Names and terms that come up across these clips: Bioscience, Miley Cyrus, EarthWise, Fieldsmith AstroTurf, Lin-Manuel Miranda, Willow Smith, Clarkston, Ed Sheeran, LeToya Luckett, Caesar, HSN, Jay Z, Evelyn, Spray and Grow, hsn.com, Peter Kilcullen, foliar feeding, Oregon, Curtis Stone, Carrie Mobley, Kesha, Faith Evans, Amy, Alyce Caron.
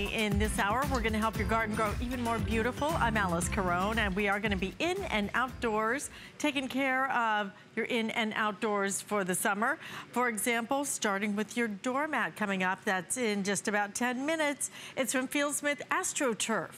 In this hour, we're going to help your garden grow even more beautiful. I'm Alyce Caron, and we are going to be in and outdoors, taking care of your in and outdoors for the summer. For example, starting with your doormat coming up. That's in just about 10 minutes. It's from Fieldsmith AstroTurf.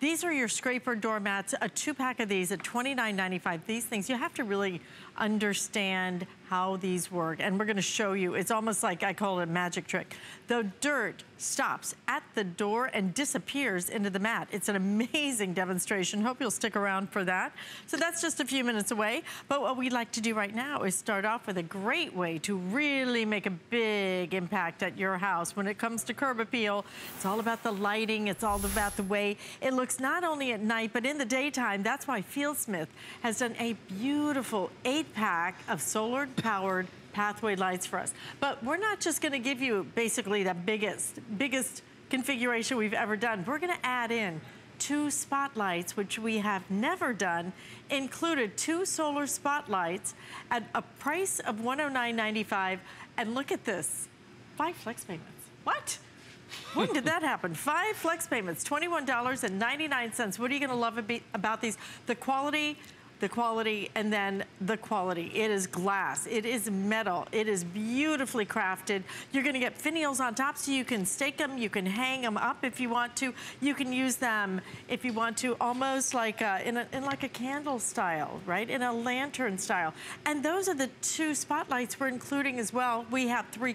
These are your scraper doormats, a two-pack of these at $29.95. These things, you have to really understand how these work, and we're going to show you. It's almost like I call it a magic trick. The dirt stops at the door and disappears into the mat. It's an amazing demonstration. Hope you'll stick around for that. So that's just a few minutes away, but what we'd like to do right now is start off with a great way to really make a big impact at your house when it comes to curb appeal. It's all about the lighting. It's all about the way it looks not only at night, but in the daytime. That's why Fieldsmith has done a beautiful 8-pack of solar-powered pathway lights for us. But we're not just gonna give you basically the biggest configuration we've ever done. We're gonna add in 2 spotlights, which we have never done, included 2 solar spotlights at a price of $109.95. And look at this, 5 flex payments. What? When did that happen? 5 flex payments, $21.99. What are you gonna love about these? The quality, and then the quality. It is glass, it is metal, it is beautifully crafted. You're gonna get finials on top so you can stake them, you can hang them up if you want to. You can use them if you want to, almost like in like a candle style, right? In a lantern style. And those are the 2 spotlights we're including as well. We have 4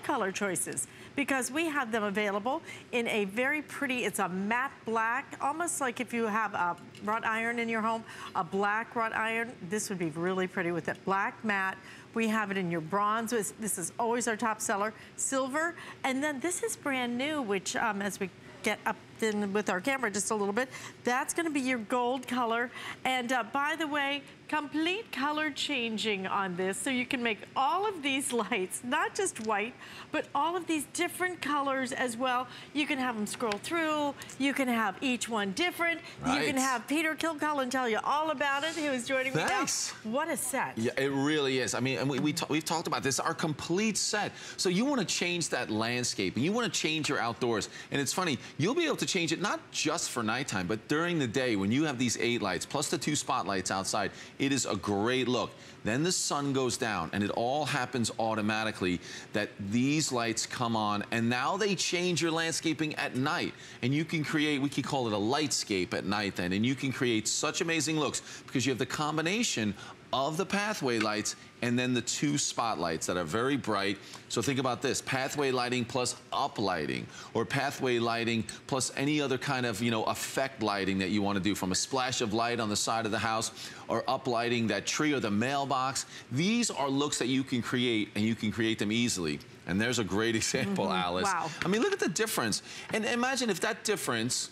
color choices, because we have them available in a very pretty, it's a matte black, almost like if you have a wrought iron in your home, a black wrought iron, this would be really pretty with that black matte. We have it in your bronze, this is always our top seller, silver, and then this is brand new, which as we get up in with our camera just a little bit, that's gonna be your gold color. And by the way, complete color changing on this, so you can make all of these lights, not just white, but all of these different colors as well. You can have them scroll through, you can have each one different, right. You can have Peter Kilcullen tell you all about it, who is joining me now. What a set. Yeah, it really is. I mean, and we've talked about this, our complete set. So you wanna change that landscape, and you wanna change your outdoors. And it's funny, you'll be able to change it not just for nighttime, but during the day when you have these 8 lights, plus the 2 spotlights outside. It is a great look. Then the sun goes down and it all happens automatically, that these lights come on, and now they change your landscaping at night. And you can create, we could call it a lightscape at night then, and you can create such amazing looks because you have the combination of the pathway lights and then the 2 spotlights that are very bright. So think about this, pathway lighting plus up lighting, or pathway lighting plus any other kind of, you know, effect lighting that you want to do, from a splash of light on the side of the house, or up lighting that tree or the mailbox. These are looks that you can create, and you can create them easily. And there's a great example, Alyce. Wow. I mean, look at the difference. And imagine if that difference,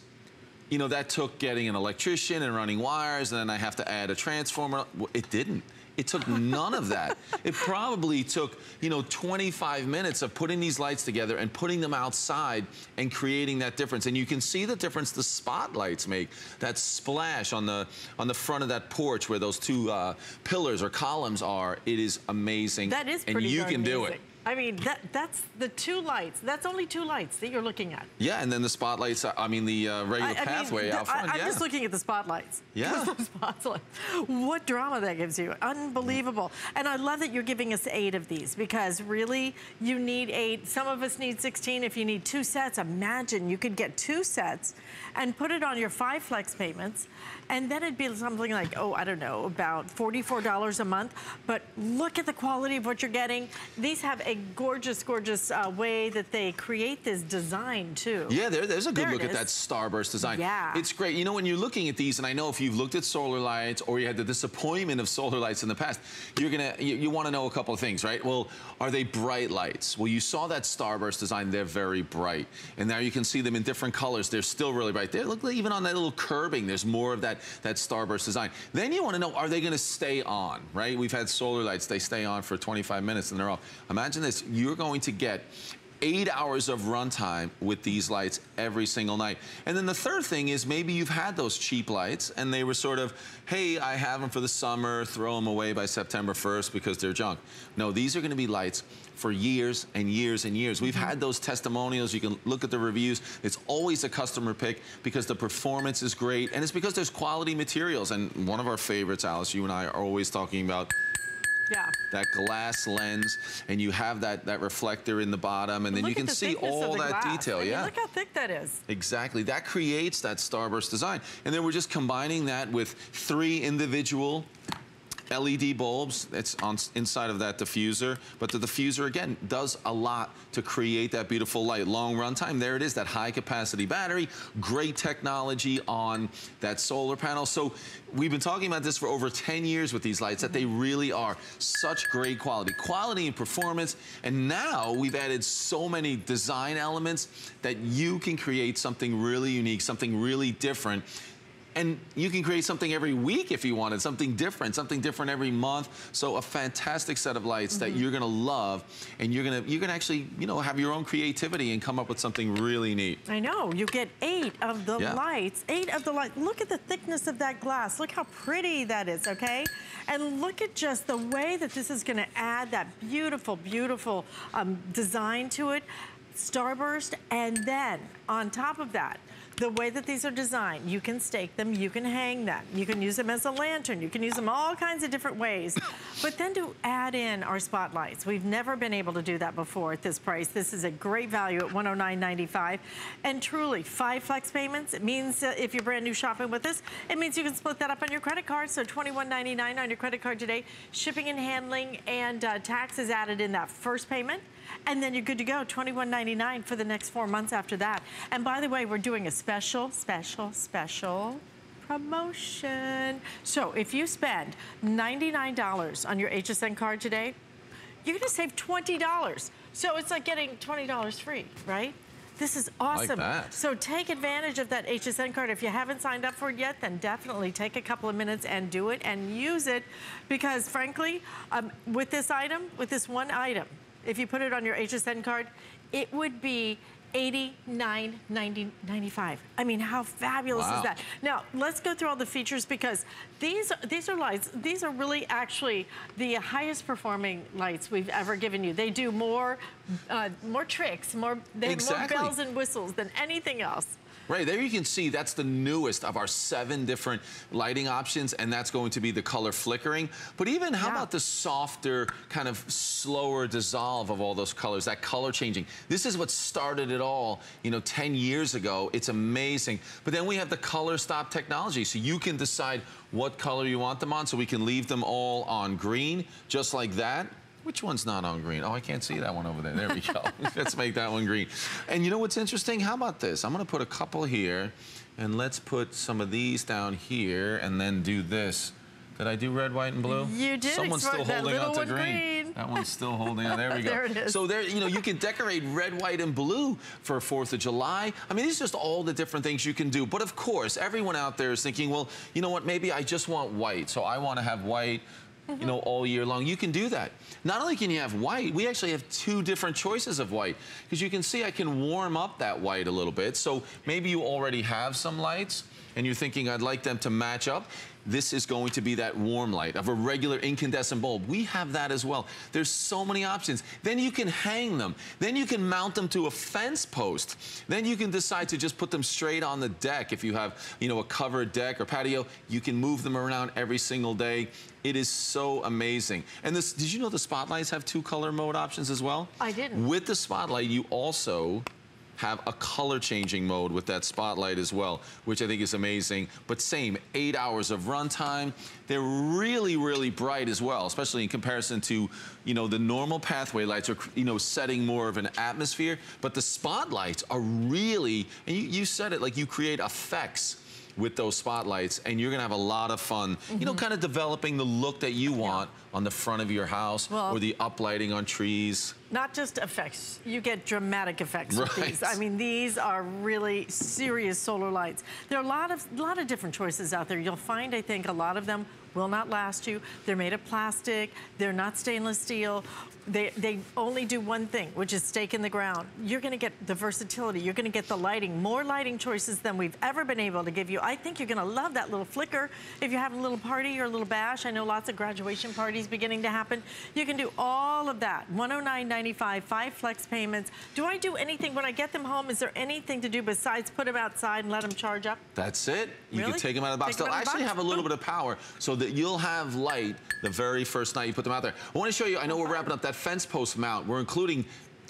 you know, that took getting an electrician and running wires, and then I have to add a transformer. Well, it didn't. It took none of that. It probably took, you know, 25 minutes of putting these lights together and putting them outside and creating that difference. And you can see the difference the spotlights make. That splash on the front of that porch where those 2 pillars or columns are. It is amazing. That is pretty amazing. And you can do it. I mean, that's the 2 lights. That's only 2 lights that you're looking at. Yeah, and then the spotlights, I mean, the regular pathway out front. I'm just looking at the spotlights. Yeah. What drama that gives you. Unbelievable. And I love that you're giving us 8 of these, because really, you need 8. Some of us need 16. If you need 2 sets, imagine you could get 2 sets and put it on your 5 flex payments. And then it'd be something like, oh, I don't know, about $44 a month. But look at the quality of what you're getting. These have a gorgeous, gorgeous way that they create this design, too. Yeah, there's a good look at that starburst design. Yeah. It's great. You know, when you're looking at these, and I know if you've looked at solar lights or you had the disappointment of solar lights in the past, you're gonna, you want to know a couple of things, right? Well, are they bright lights? Well, you saw that starburst design. They're very bright. And now you can see them in different colors. They're still really bright. They look like even on that little curbing, there's more of that starburst design. Then you want to know, are they going to stay on, right? We've had solar lights. They stay on for 25 minutes and they're off. Imagine this, you're going to get 8 hours of runtime with these lights every single night. And then the third thing is maybe you've had those cheap lights and they were sort of, hey, I have them for the summer, throw them away by September 1st because they're junk. No, these are gonna be lights for years and years and years. We've had those testimonials. You can look at the reviews. It's always a customer pick because the performance is great and it's because there's quality materials. And one of our favorites, Alyce, you and I are always talking about, yeah, that glass lens, and you have that reflector in the bottom, and then you can see all that detail. Yeah, look how thick that is. Exactly, that creates that starburst design. And then we're just combining that with 3 individual LED bulbs that's on inside of that diffuser, but the diffuser again does a lot to create that beautiful light. Long runtime, there it is, that high capacity battery, great technology on that solar panel. So we've been talking about this for over 10 years with these lights, that they really are such great quality and performance. And now we've added so many design elements that you can create something really unique, something really different. And you can create something every week if you wanted, something different every month. So a fantastic set of lights that you're gonna love, and you're gonna actually, you know, have your own creativity and come up with something really neat. I know, you get 8 of the lights, 8 of the lights. Look at the thickness of that glass. Look how pretty that is, okay? And look at just the way that this is gonna add that beautiful, beautiful design to it, starburst, and then on top of that, the way that these are designed, you can stake them, you can hang them, you can use them as a lantern, you can use them all kinds of different ways. But then to add in our spotlights, we've never been able to do that before at this price. This is a great value at $109.95. And truly, 5 flex payments. It means if you're brand new shopping with us, it means you can split that up on your credit card. So $21.99 on your credit card today. Shipping and handling and tax is added in that first payment. And then you're good to go, $21.99 for the next 4 months after that. And by the way, we're doing a special promotion. So if you spend $99 on your HSN card today, you're gonna save $20. So it's like getting $20 free, right? This is awesome. Like that. So take advantage of that HSN card. If you haven't signed up for it yet, then definitely take a couple of minutes and do it and use it. Because frankly, with this one item, if you put it on your HSN card, it would be $89.95. I mean, how fabulous is that? Now, let's go through all the features, because these are lights. These are really actually the highest performing lights we've ever given you. They do more tricks, they have more bells and whistles than anything else. Right, there you can see that's the newest of our 7 different lighting options, and that's going to be the color flickering. But even how about the softer, kind of slower dissolve of all those colors, that color changing. This is what started it all, you know, 10 years ago. It's amazing. But then we have the color stop technology, so you can decide what color you want them on, so we can leave them all on green, just like that. Which one's not on green? Oh, I can't see that one over there. There we go. Let's make that one green. And you know what's interesting? How about this? I'm gonna put a couple here, and let's put some of these down here, and then do this. Did I do red, white, and blue? You did. Someone's still holding out to green. That one's still holding out. There we go. There it is. So there, you know, you can decorate red, white, and blue for 4th of July. I mean, these are just all the different things you can do. But of course, everyone out there is thinking, well, you know what? Maybe I just want white. So I want to have white, you know, all year long. You can do that. Not only can you have white, we actually have 2 different choices of white, because you can see I can warm up that white a little bit. So maybe you already have some lights and you're thinking I'd like them to match up. This is going to be that warm light of a regular incandescent bulb. We have that as well. There's so many options. Then you can hang them. Then you can mount them to a fence post. Then you can decide to just put them straight on the deck. If you have, you know, a covered deck or patio, you can move them around every single day. It is so amazing. And this, did you know the spotlights have 2 color mode options as well? I didn't. With the spotlight, you also have a color changing mode with that spotlight as well, which I think is amazing. But same, 8 hours of runtime. They're really, really bright as well, especially in comparison to, you know, the normal pathway lights are, you know, setting more of an atmosphere. But the spotlights are really, and you said it, like you create effects with those spotlights, and you're gonna have a lot of fun, you know, kind of developing the look that you want on the front of your house, well, or the uplighting on trees. Not just effects, you get dramatic effects with these. I mean, these are really serious solar lights. There are a lot of different choices out there. You'll find, I think, a lot of them will not last you. They're made of plastic, they're not stainless steel. They only do one thing, which is stake in the ground. You're gonna get the versatility, you're gonna get the lighting, more lighting choices than we've ever been able to give you. I think you're gonna love that little flicker if you have a little party or a little bash. I know lots of graduation parties beginning to happen. You can do all of that. $109.95, 5 flex payments. Do I do anything when I get them home? Is there anything to do besides put them outside and let them charge up? That's it. You can take them out of the box. They'll actually have a little bit of power so that you'll have light the very first night you put them out there. I wanna show you, I know we're wrapping up that fence post mount. We're including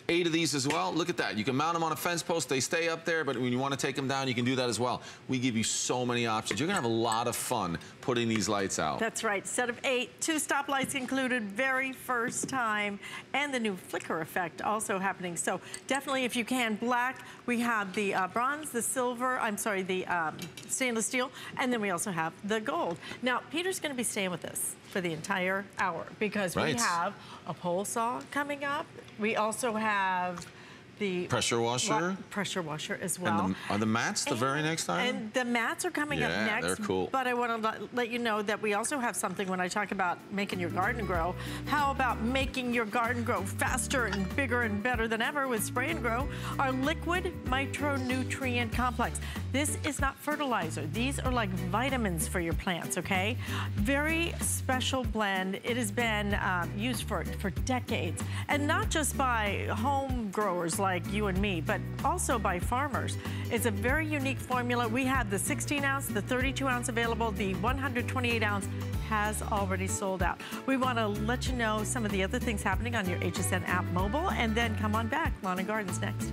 8 of these as well. Look at that. You can mount them on a fence post. They stay up there, but when you want to take them down, you can do that as well. We give you so many options. You're going to have a lot of fun putting these lights out. That's right. Set of 8, 2 stoplights included, very first time, and the new flicker effect also happening. So definitely, if you can, black. We have the bronze, the silver, I'm sorry, the stainless steel, and then we also have the gold. Now, Peter's going to be staying with us for the entire hour because we have a pole saw coming up. We also have the pressure washer as well. And the mats the very next time? And the mats are coming up next. They're cool. But I want to let you know that we also have something when I talk about making your garden grow. How about making your garden grow faster and bigger and better than ever with Spray and Grow, our liquid micronutrient complex. This is not fertilizer. These are like vitamins for your plants, okay? Very special blend. It has been used for decades. And not just by home growers like you and me, but also by farmers. It's a very unique formula. We have the 16 ounce, the 32 ounce available, the 128 ounce has already sold out. We want to let you know some of the other things happening on your HSN app mobile, and then come on back. Lawn and Garden's next.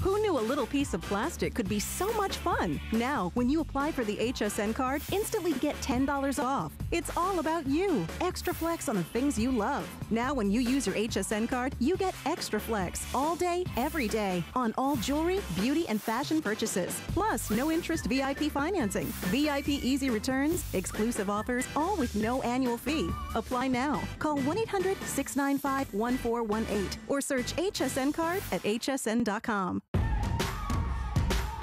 Who knew a little piece of plastic could be so much fun? Now, when you apply for the HSN card, instantly get $10 off. It's all about you. Extra flex on the things you love. Now, when you use your HSN card, you get extra flex all day, every day on all jewelry, beauty, and fashion purchases. Plus, no interest VIP financing, VIP easy returns, exclusive offers, all with no annual fee. Apply now. Call 1-800-695-1418 or search HSN card at hsn.com.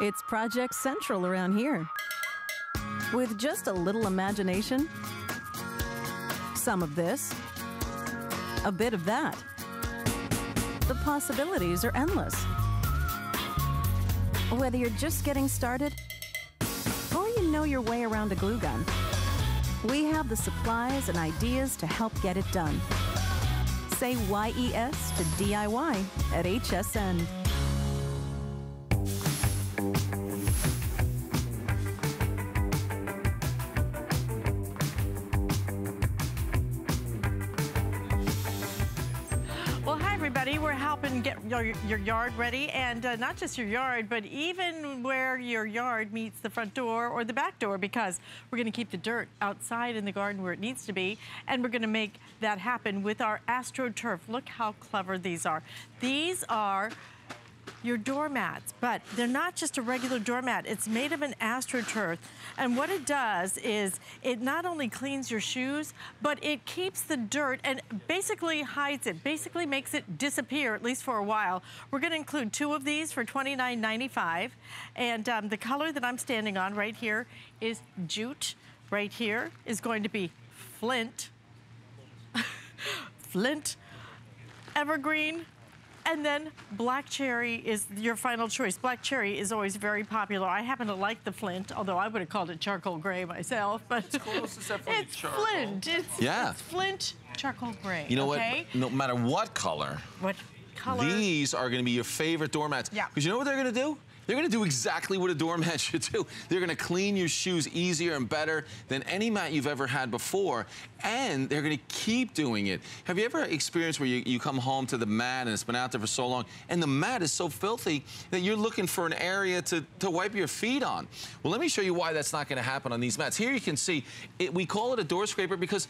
It's Project Central around here. With just a little imagination, some of this, a bit of that, the possibilities are endless. Whether you're just getting started or you know your way around a glue gun, we have the supplies and ideas to help get it done. Say YES to DIY at HSN. Get your yard ready, and not just your yard, but even where your yard meets the front door or the back door, because we're going to keep the dirt outside in the garden where it needs to be, and we're going to make that happen with our AstroTurf. Look how clever these are. These are your doormats, but they're not just a regular doormat. It's made of an AstroTurf, and what it does is it not only cleans your shoes, but it keeps the dirt and basically hides it, basically makes it disappear, at least for a while. We're gonna include 2 of these for $29.95, and the color that I'm standing on right here is jute. Right here is going to be flint. flint, evergreen, and then black cherry is your final choice. Black cherry is always very popular. I happen to like the flint, although I would have called it charcoal gray myself, but it's close except for it's charcoal. Flint. It's, yeah. It's flint, charcoal gray. You know okay? what? No matter what color, these are going to be your favorite doormats. Yeah. Because you know what they're going to do? They're going to do exactly what a doormat should do. They're going to clean your shoes easier and better than any mat you've ever had before, and they're going to keep doing it. Have you ever experienced where you come home to the mat and it's been out there for so long, and the mat is so filthy that you're looking for an area to wipe your feet on? Well, let me show you why that's not going to happen on these mats. Here you can see, we call it a door scraper because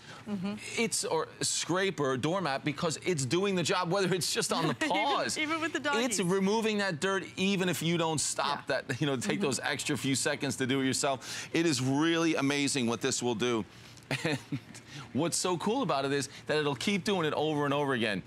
it's, or scraper, doormat, because it's doing the job, whether it's just on the paws. even with the doggies. It's removing that dirt even if you don't stop that, you know, take those extra few seconds to do it yourself. It is really amazing what this will do. And what's so cool about it is that it'll keep doing it over and over again.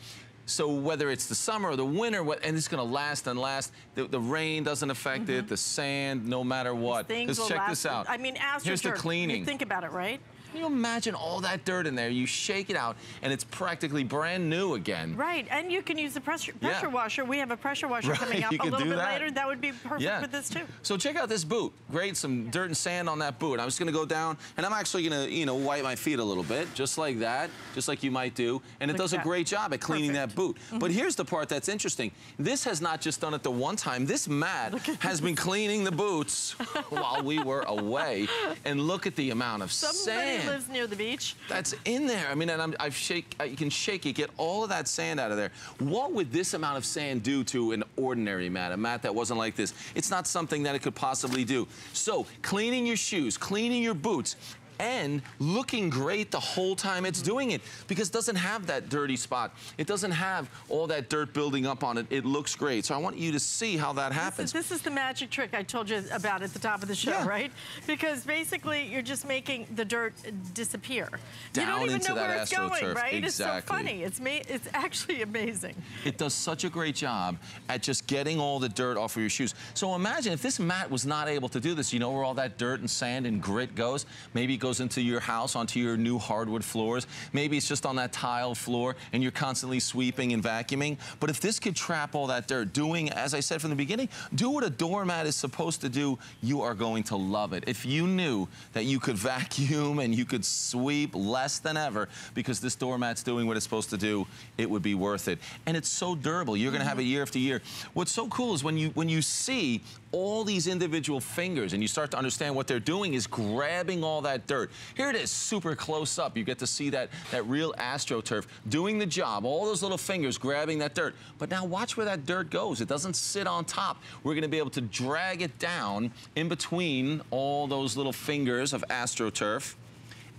So whether it's the summer or the winter, and it's going to last and last. The rain doesn't affect it, the sand, no matter what. Just check this out. I mean, here's the cleaning. You think about it, right? Can you imagine all that dirt in there? You shake it out, and it's practically brand new again. Right, and you can use the pressure washer. We have a pressure washer coming up a little bit later. That would be perfect for this, too. So check out this boot. Great, some dirt and sand on that boot. I'm just going to go down, and I'm actually going to, you know, wipe my feet a little bit, just like that, just like you might do. And it does a great job at cleaning that boot. But here's the part that's interesting. This has not just done it the one time. This mat has been cleaning the boots while we were away. And look at the amount of sand. Lives near the beach. That's in there. I mean, and you can shake it, get all of that sand out of there. What would this amount of sand do to an ordinary mat, a mat that wasn't like this? It's not something that it could possibly do. So, cleaning your shoes, cleaning your boots, and looking great the whole time it's doing it, because it doesn't have that dirty spot. It doesn't have all that dirt building up on it. It looks great. So I want you to see how that happens. This is the magic trick I told you about at the top of the show, right? Because basically you're just making the dirt disappear. Down you don't even know where it's going, right? Exactly. It's so funny. It's actually amazing. It does such a great job at just getting all the dirt off of your shoes. So imagine if this mat was not able to do this. You know where all that dirt and sand and grit goes? Maybe it goes into your house, onto your new hardwood floors. Maybe it's just on that tile floor and you're constantly sweeping and vacuuming. But if this could trap all that dirt, doing, as I said from the beginning, do what a doormat is supposed to do, you are going to love it. If you knew that you could vacuum and you could sweep less than ever because this doormat's doing what it's supposed to do, it would be worth it. And it's so durable. You're going to have it year after year. What's so cool is when you see all these individual fingers and you start to understand what they're doing is grabbing all that dirt. Here it is, super close up. You get to see that real AstroTurf doing the job, all those little fingers grabbing that dirt. But now watch where that dirt goes. It doesn't sit on top. We're going to be able to drag it down in between all those little fingers of AstroTurf.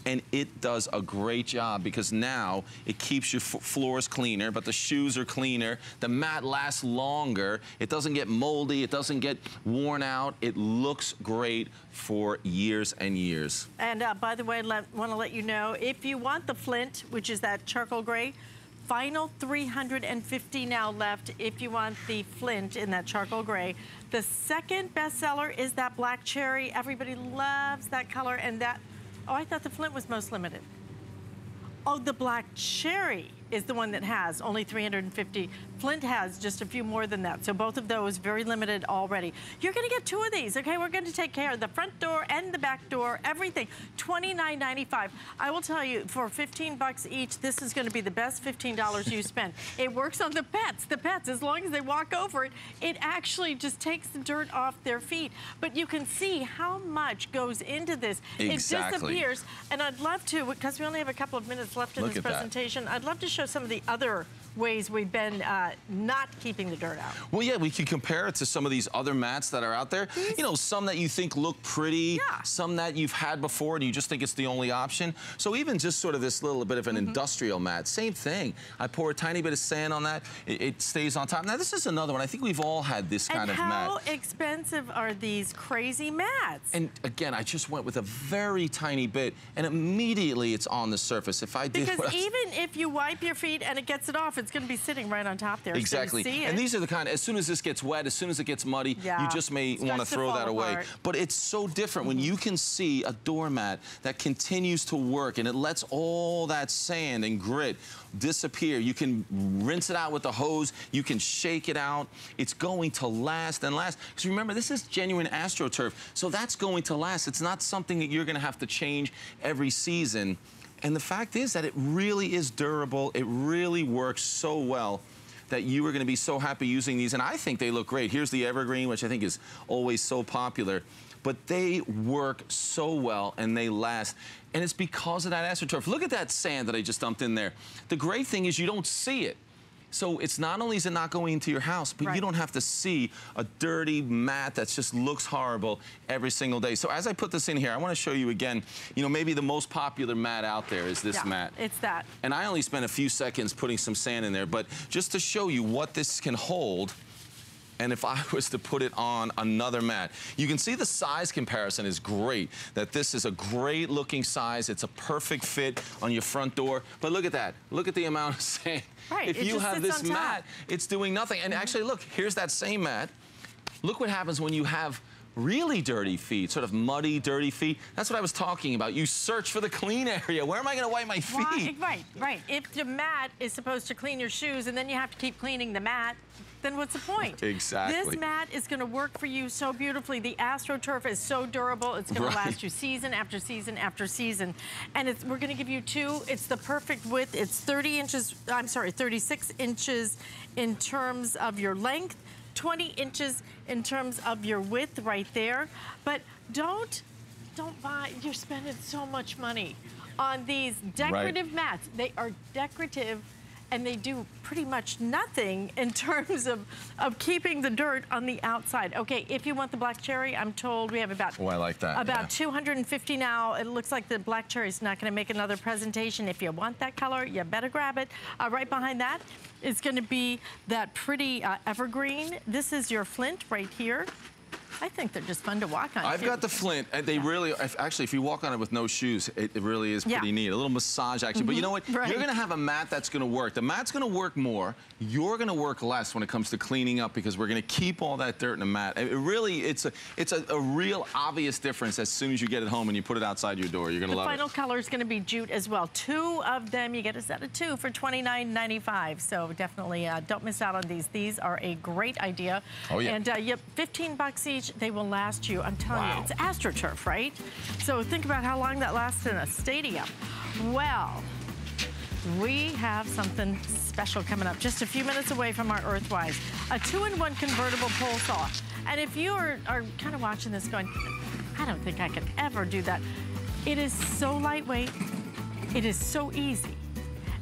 And it does a great job because now it keeps your floors cleaner, but the shoes are cleaner. The mat lasts longer. It doesn't get moldy. It doesn't get worn out. It looks great for years and years. And by the way, I want to let you know, if you want the flint, which is that charcoal gray, final 350 now left if you want the flint in that charcoal gray. The second bestseller is that black cherry. Everybody loves that color and that... Oh, I thought the flint was most limited. Oh, the black cherry is the one that has only 350. Flint has just a few more than that. So both of those very limited already. You're going to get two of these, okay? We're going to take care of the front door and the back door, everything. $29.95. I will tell you, for 15 bucks each, this is going to be the best $15 you spend. It works on the pets. The pets, as long as they walk over it, it actually just takes the dirt off their feet. But you can see how much goes into this. Exactly. It disappears. And I'd love to, because we only have a couple of minutes left in this presentation, I'd love to show some of the other ways we've been not keeping the dirt out. Well, yeah, we can compare it to some of these other mats that are out there. You know, some that you think look pretty, some that you've had before and you just think it's the only option. So even just sort of this little bit of an industrial mat, same thing. I pour a tiny bit of sand on that, it stays on top. Now, this is another one. I think we've all had this kind of mat. And how expensive are these crazy mats? And again, I just went with a very tiny bit and immediately it's on the surface. If I did, because even if you wipe your feet and it gets it off, it's it's going to be sitting right on top there. Exactly. So and these are the kind, as soon as this gets wet, as soon as it gets muddy, yeah, you just may want to throw that away. But it's so different when you can see a doormat that continues to work and it lets all that sand and grit disappear. You can rinse it out with the hose. You can shake it out. It's going to last and last. Because remember, this is genuine AstroTurf. So that's going to last. It's not something that you're going to have to change every season. And the fact is that it really is durable. It really works so well that you are going to be so happy using these. And I think they look great. Here's the Evergreen, which I think is always so popular. But they work so well and they last. And it's because of that AstroTurf. Look at that sand that I just dumped in there. The great thing is you don't see it. So it's not only is it not going into your house, but you don't have to see a dirty mat that just looks horrible every single day. So as I put this in here, I want to show you again, you know, maybe the most popular mat out there is this mat. It's that. And I only spent a few seconds putting some sand in there, but just to show you what this can hold, and if I was to put it on another mat. You can see the size comparison is great, that this is a great looking size. It's a perfect fit on your front door. But look at that. Look at the amount of sand. Right. If you have this mat, it's doing nothing. And actually, look, here's that same mat. Look what happens when you have really dirty feet, sort of muddy, dirty feet. That's what I was talking about. You search for the clean area. Where am I going to wipe my feet? Right, right. If the mat is supposed to clean your shoes and then you have to keep cleaning the mat, then what's the point? Exactly. This mat is going to work for you so beautifully. The AstroTurf is so durable. It's going to last you season after season after season. And it's, we're going to give you two. It's the perfect width. It's 36 inches in terms of your length, 20 inches in terms of your width right there. But don't buy, you're spending so much money on these decorative mats. They are decorative and they do pretty much nothing in terms of keeping the dirt on the outside. Okay, if you want the black cherry, I'm told we have about, oh, I like that, about 250 now. It looks like the black cherry is not going to make another presentation. If you want that color, you better grab it. Right behind that is going to be that pretty evergreen. This is your flint right here. I think they're just fun to walk on. I've got the flint. They really, actually, if you walk on it with no shoes, it really is pretty neat. A little massage action. But you know what? You're going to have a mat that's going to work. The mat's going to work more. You're going to work less when it comes to cleaning up because we're going to keep all that dirt in the mat. It really, it's a real obvious difference as soon as you get it home and you put it outside your door. You're going to love it. The final color is going to be jute as well. Two of them. You get a set of two for $29.95. So definitely don't miss out on these. These are a great idea. Oh, yeah. And yep, 15 bucks each. They will last you. I'm telling you, it's AstroTurf, right? So think about how long that lasts in a stadium. Well, we have something special coming up just a few minutes away from our EarthWise. A 2-in-1 convertible pole saw. And if you are kind of watching this going, I don't think I could ever do that. It is so lightweight. It is so easy.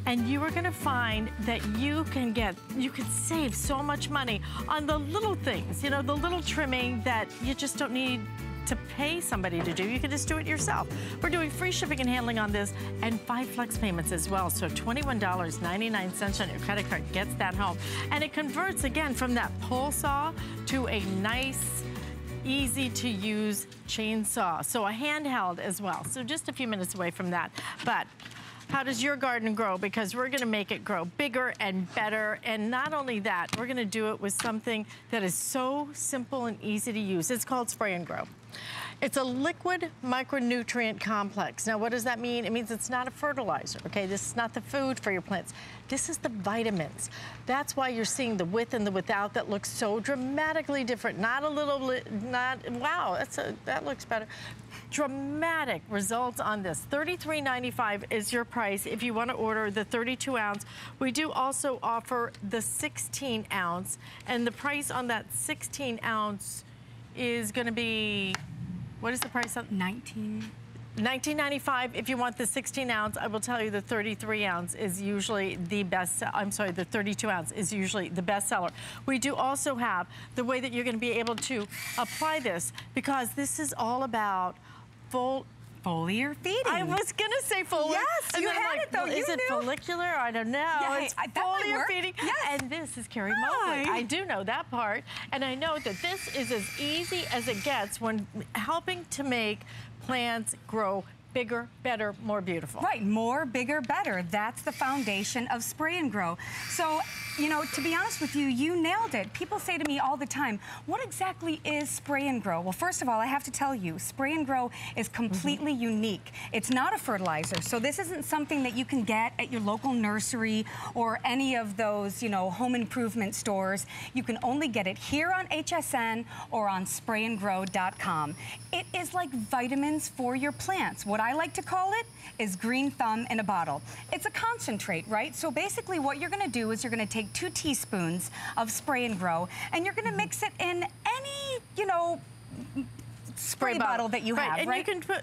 And you are going to find that you can save so much money on the little things, you know, the little trimming that you just don't need to pay somebody to do. You can just do it yourself. We're doing free shipping and handling on this and 5 flex payments as well. So $21.99 on your credit card gets that home. And it converts again from that pole saw to a nice, easy to use chainsaw. So a handheld as well. So just a few minutes away from that. But how does your garden grow? Because we're going to make it grow bigger and better. And not only that, we're going to do it with something that is so simple and easy to use. It's called Spray and Grow. It's a liquid micronutrient complex. Now, what does that mean? It means it's not a fertilizer, okay? This is not the food for your plants. This is the vitamins. That's why you're seeing the with and the without that looks so dramatically different. Not a little, not, wow, that looks better. Dramatic results on this. $33.95 is your price if you want to order the 32 ounce. We do also offer the 16 ounce, and the price on that 16 ounce is going to be, what is the price on? $19.95 if you want the 16 ounce. I will tell you the 33 ounce is usually the best. I'm sorry, the 32 ounce is usually the best seller. We do also have the way that you're going to be able to apply this, because this is all about foliar feeding. I was going to say foliar. Yes, and you had like, it though. Well, you is it knew. Follicular? I don't know. Yeah, it's foliar feeding. Yes. And this is Carrie Mobley. I do know that part. And I know that this is as easy as it gets when helping to make plants grow bigger, better, more beautiful. Right, more, bigger, better. That's the foundation of Spray and Grow. So, you know, to be honest with you, you nailed it. People say to me all the time, what exactly is Spray and Grow? Well, first of all, I have to tell you, Spray and Grow is completely unique. It's not a fertilizer, so this isn't something that you can get at your local nursery or any of those, you know, home improvement stores. You can only get it here on HSN or on sprayandgrow.com. It is like vitamins for your plants. What I like to call it is green thumb in a bottle. It's a concentrate, right? So basically what you're gonna do is you're gonna take 2 teaspoons of Spray and Grow and you're gonna mix it in any, you know, spray bottle that you have, and right?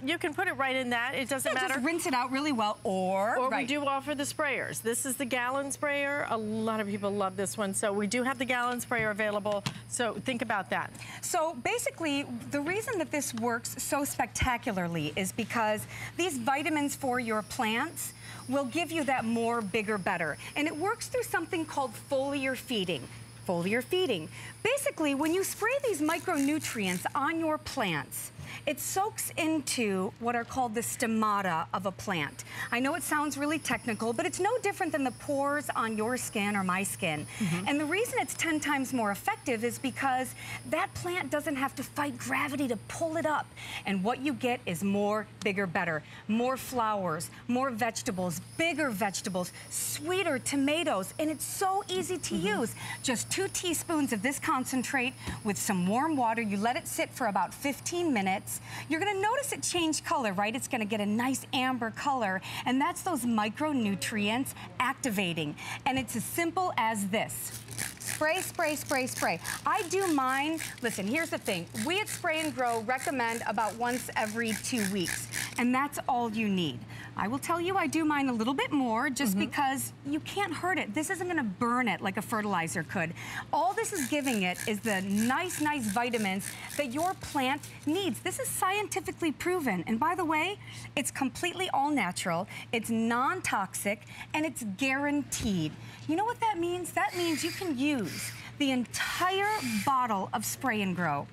You can put it right in that. It doesn't matter. Just rinse it out really well, or we do offer the sprayers. This is the gallon sprayer. A lot of people love this one, so we do have the gallon sprayer available. So think about that. So basically, the reason that this works so spectacularly is because these vitamins for your plants will give you that more, bigger, better, and it works through something called foliar feeding. Foliar feeding. Basically, when you spray these micronutrients on your plants, it soaks into what are called the stomata of a plant. I know it sounds really technical, but it's no different than the pores on your skin or my skin. And the reason it's 10 times more effective is because that plant doesn't have to fight gravity to pull it up. And what you get is more, bigger, better. More flowers, more vegetables, bigger vegetables, sweeter tomatoes, and it's so easy to use. Just 2 teaspoons of this concentrate with some warm water. You let it sit for about 15 minutes. You're going to notice it change color, right? It's going to get a nice amber color, and that's those micronutrients activating. And it's as simple as this. Spray, spray, spray, spray. I do mine. Listen, here's the thing. We at Spray and Grow recommend about once every 2 weeks, and that's all you need. I will tell you I do mine a little bit more just because you can't hurt it. This isn't going to burn it like a fertilizer could. All this is giving it is the nice, nice vitamins that your plant needs. This is scientifically proven. And by the way, it's completely all natural. It's non-toxic, and it's guaranteed. You know what that means? That means you can use the entire bottle of Spray and Grow.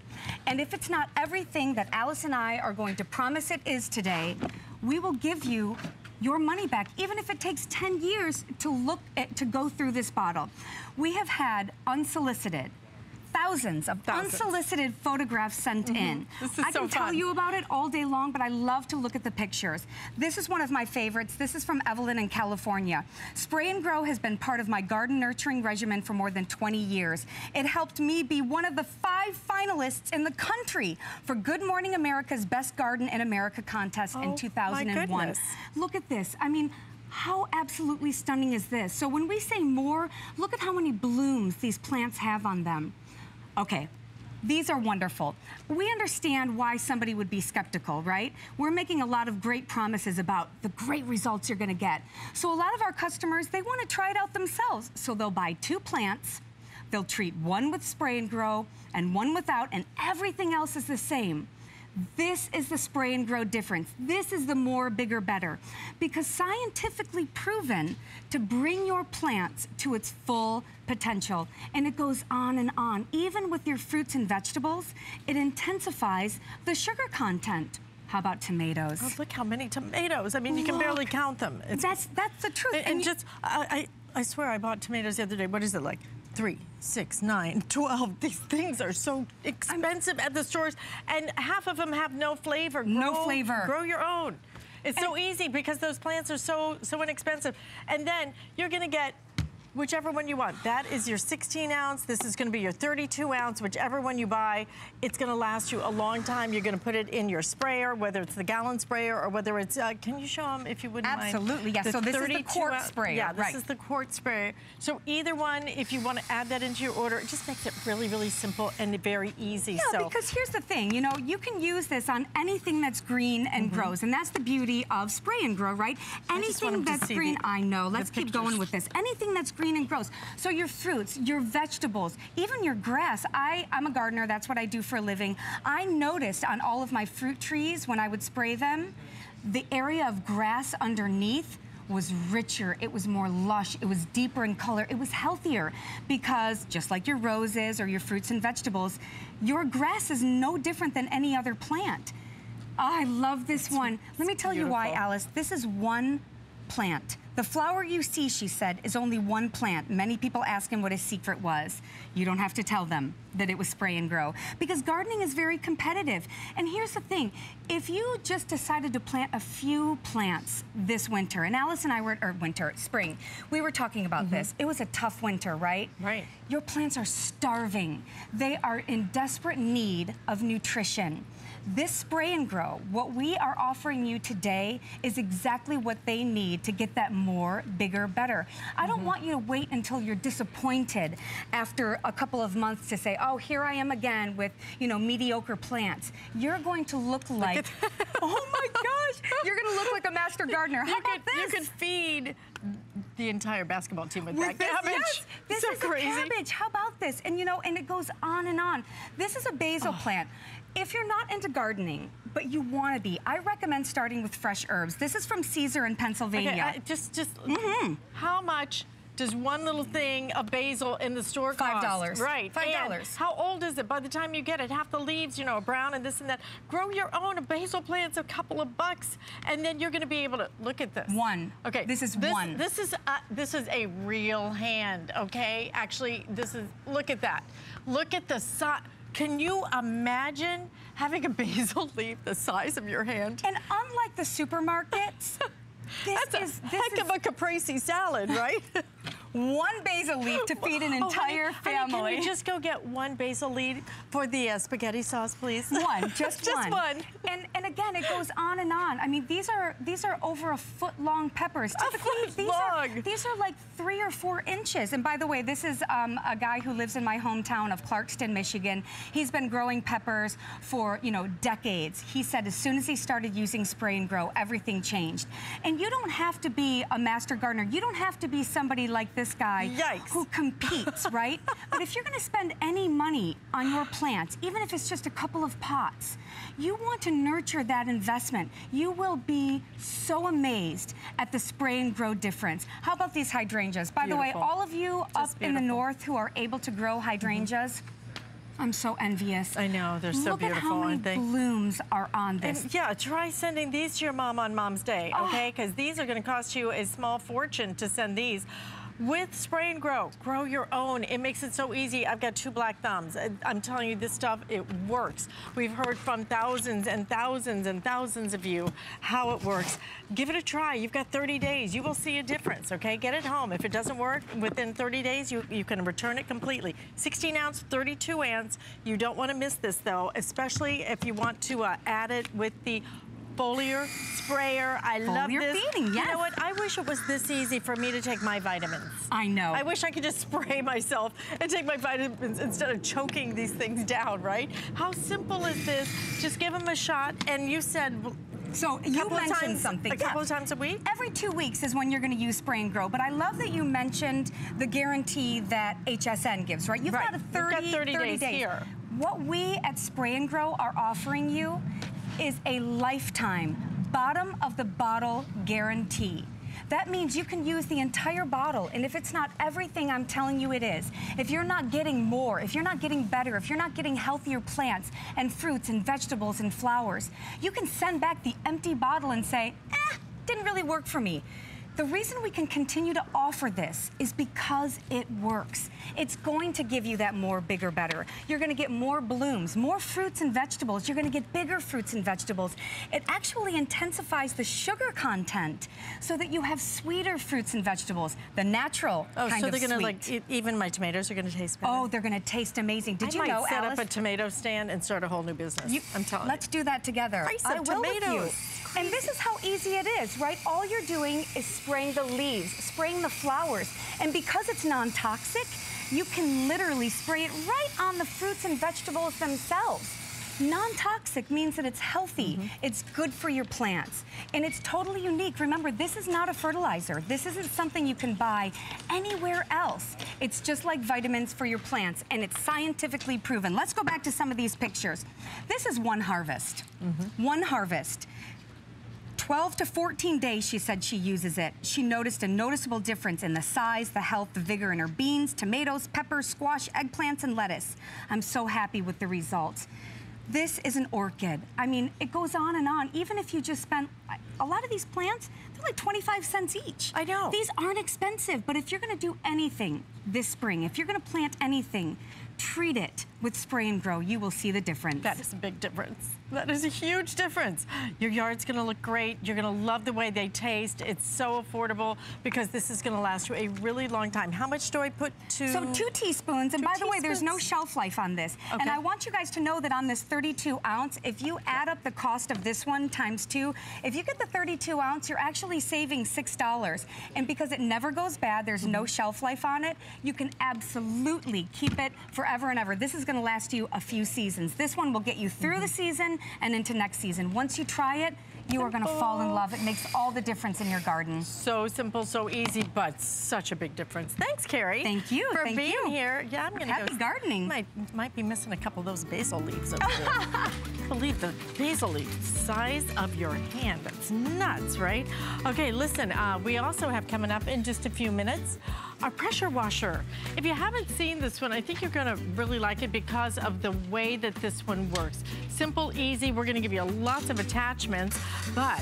And if it's not everything that Alyce and I are going to promise it is today, we will give you your money back, even if it takes 10 years to go through this bottle. We have had unsolicited, thousands of unsolicited photographs sent in. I can tell you about it all day long, but I love to look at the pictures. This is one of my favorites. This is from Evelyn in California. Spray and Grow has been part of my garden nurturing regimen for more than 20 years. It helped me be one of the 5 finalists in the country for Good Morning America's Best Garden in America contest in 2001. Look at this. I mean, how absolutely stunning is this? So when we say more, look at how many blooms these plants have on them. Okay, these are wonderful. We understand why somebody would be skeptical, right? We're making a lot of great promises about the great results you're gonna get. So a lot of our customers, they wanna try it out themselves. So they'll buy 2 plants, they'll treat one with Spray and Grow and one without, and everything else is the same. This is the Spray and Grow difference. This is the more, bigger, better. Because scientifically proven to bring your plants to its full potential. And it goes on and on. Even with your fruits and vegetables, it intensifies the sugar content. How about tomatoes? Oh, look how many tomatoes. I mean, you can barely count them. It's, that's the truth. And just, I swear I bought tomatoes the other day. What is it like? 3, 6, 9, 12. These things are so expensive at the stores, and half of them have no flavor. No flavor. Grow your own. It's so easy because those plants are so inexpensive. And then you're gonna get whichever one you want. That is your 16 ounce. This is gonna be your 32 ounce, whichever one you buy. It's gonna last you a long time. You're gonna put it in your sprayer, whether it's the gallon sprayer or whether it's, can you show them if you wouldn't mind? Absolutely, yes. So this is the quart sprayer. Yeah, this is the quart sprayer. So either one, if you wanna add that into your order, it just makes it really, really simple and very easy. Yeah, so, because here's the thing, you know, you can use this on anything that's green and grows, and that's the beauty of Spray and Grow, right? Anything that's green, I know, let's keep going with this. Anything that's green and grows. So your fruits, your vegetables, even your grass. I'm a gardener, that's what I do for a living. I noticed on all of my fruit trees, when I would spray them, the area of grass underneath was richer, it was more lush, it was deeper in color, it was healthier. Because just like your roses or your fruits and vegetables, your grass is no different than any other plant. I love this one. Let me tell you why, Alyce. This is one plant. The flower you see, she said, is only one plant. Many people ask him what his secret was. You don't have to tell them that it was Spray and Grow, because gardening is very competitive. And here's the thing, if you just decided to plant a few plants this winter, and Alyce and I were, or winter, spring, we were talking about this. It was a tough winter, right? Right. Your plants are starving. They are in desperate need of nutrition. This Spray and Grow, what we are offering you today, is exactly what they need to get that more, bigger, better. I don't want you to wait until you're disappointed after a couple of months to say, oh, here I am again with, you know, mediocre plants. You're going to look like, oh my gosh, you're going to look like a master gardener. How about this? You could feed the entire basketball team with that cabbage. Yes, this is crazy. A cabbage. How about this? And you know, and it goes on and on. This is a basil plant. If you're not into gardening, but you want to be, I recommend starting with fresh herbs. This is from Caesar in Pennsylvania. Okay, how much does one little thing of basil in the store cost? $5. Right. $5. How old is it? By the time you get it, half the leaves, you know, are brown and this and that. Grow your own. A basil plant's a couple of bucks, and then you're going to be able to look at this. One. Okay. This is one. This is a real hand. Okay. Actually, this is. Look at that. Look at the size. Can you imagine having a basil leaf the size of your hand? And unlike the supermarkets, this is a heck of a caprese salad, right? One basil leaf to feed an entire family. Honey, can you just go get one basil leaf for the spaghetti sauce, please? One, just, just one. And again, it goes on and on. I mean, these are over a foot-long peppers. Typically, these are like 3 or 4 inches. And by the way, this is a guy who lives in my hometown of Clarkston, Michigan. He's been growing peppers for, you know, decades. He said as soon as he started using Spray and Grow, everything changed. And you don't have to be a master gardener. You don't have to be somebody like this guy who competes, right? But if you're going to spend any money on your plants, even if it's just a couple of pots, you want to nurture that investment. You will be so amazed at the Spray and Grow difference. How about these hydrangeas? By the way, all of you up in the north who are able to grow hydrangeas, I'm so envious. I know, they're so beautiful, aren't they? Look at how many blooms are on this. And yeah, try sending these to your mom on Mom's Day, okay? Because these are going to cost you a small fortune to send these. With Spray and Grow, grow your own. It makes it so easy. I've got 2 black thumbs. I'm telling you, this stuff, it works. We've heard from thousands and thousands and thousands of you how it works. Give it a try. You've got 30 days. You will see a difference, okay? Get it home. If it doesn't work within 30 days, you can return it completely. 16 ounce, 32 ounce. You don't want to miss this, though, especially if you want to add it with the foliar sprayer. I love this. Yes. You know what? I wish it was this easy for me to take my vitamins. I know. I wish I could just spray myself and take my vitamins instead of choking these things down, right? How simple is this? Just give them a shot, and you said... So you mentioned something. A couple of times a week? Every 2 weeks is when you're going to use Spray and Grow. But I love that you mentioned the guarantee that HSN gives, right? You've got a 30 days here. What we at Spray and Grow are offering you is a lifetime bottom of the bottle guarantee. That means you can use the entire bottle, and if it's not everything I'm telling you it is, if you're not getting more, if you're not getting better, if you're not getting healthier plants and fruits and vegetables and flowers, you can send back the empty bottle and say, eh, didn't really work for me. The reason we can continue to offer this is because it works. It's going to give you that more, bigger, better. You're going to get more blooms, more fruits and vegetables. You're going to get bigger fruits and vegetables. It actually intensifies the sugar content so that you have sweeter fruits and vegetables, the natural kind of sweet. Oh, so they're going to, like, even my tomatoes are going to taste better? Oh, they're going to taste amazing. Did you know, Alyce? I might set up a tomato stand and start a whole new business. I'm telling you. Let's do that together. I will with you. And this is how easy it is, right? All you're doing is spraying the leaves, spraying the flowers, and because it's non-toxic, you can literally spray it right on the fruits and vegetables themselves. Non-toxic means that it's healthy, it's good for your plants, and it's totally unique. Remember, this is not a fertilizer. This isn't something you can buy anywhere else. It's just like vitamins for your plants, and it's scientifically proven. Let's go back to some of these pictures. This is one harvest, 12 to 14 days, she said she uses it. She noticed a noticeable difference in the size, the health, the vigor in her beans, tomatoes, peppers, squash, eggplants, and lettuce. I'm so happy with the results. This is an orchid. I mean, it goes on and on. Even if you just spent, a lot of these plants, they're like 25 cents each. I know. These aren't expensive, but if you're gonna do anything this spring, if you're gonna plant anything, treat it with Spray and Grow. You will see the difference. That is a big difference. That is a huge difference. Your yard's gonna look great. You're gonna love the way they taste. It's so affordable because this is gonna last you a really long time. How much do I put to? So 2 teaspoons, and by the way, there's no shelf life on this. Okay. And I want you guys to know that on this 32 ounce, if you add up the cost of this one ×2, if you get the 32 ounce, you're actually saving $6. And because it never goes bad, there's no shelf life on it, you can absolutely keep it forever and ever. This is gonna last you a few seasons. This one will get you through the season and into next season. Once you try it, you are going to fall in love. It makes all the difference in your garden. So simple, so easy, but such a big difference. Thanks, Carrie. Thank you. For being here. Yeah, I'm going to go. Happy gardening. Might be missing a couple of those basil leaves over there. I believe the basil leaf size of your hand. That's nuts, right? Okay, listen, we also have coming up in just a few minutes our pressure washer. If you haven't seen this one, I think you're going to really like it because of the way that this one works. Simple, easy. We're going to give you lots of attachments. But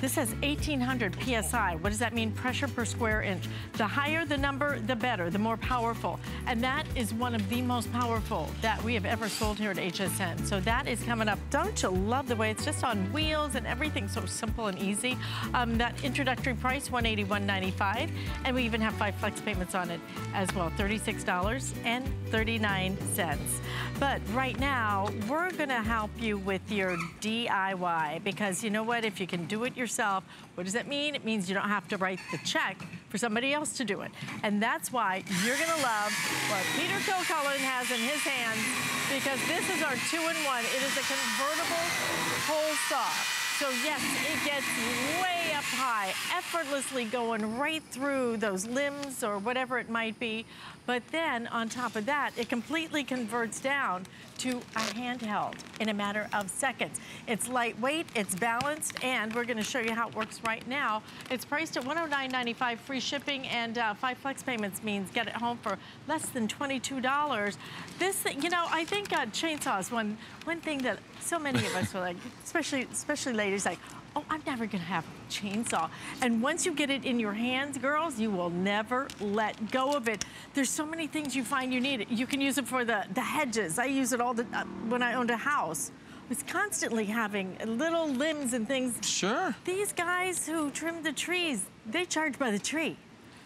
this says 1,800 PSI. What does that mean? Pressure per square inch. The higher the number, the better, the more powerful. And that is one of the most powerful that we have ever sold here at HSN. So that is coming up. Don't you love the way it's just on wheels and everything so simple and easy? That introductory price, $181.95. And we even have 5 flex payments on it as well, $36.39. But right now, we're gonna help you with your DIY because you know what, if you can do it yourself, what does that mean? It means you don't have to write the check for somebody else to do it. And that's why you're gonna love what Peter Kilcullen has in his hands because this is our 2-in-1. It is a convertible pole saw. So yes, it gets way up high, effortlessly going right through those limbs or whatever it might be. But then on top of that, it completely converts down to a handheld in a matter of seconds. It's lightweight, it's balanced, and we're gonna show you how it works right now. It's priced at $109.95, free shipping, and 5 flex payments means get it home for less than $22. This thing, you know, I think chainsaws, one thing that so many of us were like, especially ladies, like, oh, I'm never gonna have a chainsaw. And once you get it in your hands, girls, you will never let go of it. There's so many things you find you need. You can use it for the hedges. I use it all the when I owned a house. I was constantly having little limbs and things. Sure. These guys who trim the trees, they charge by the tree.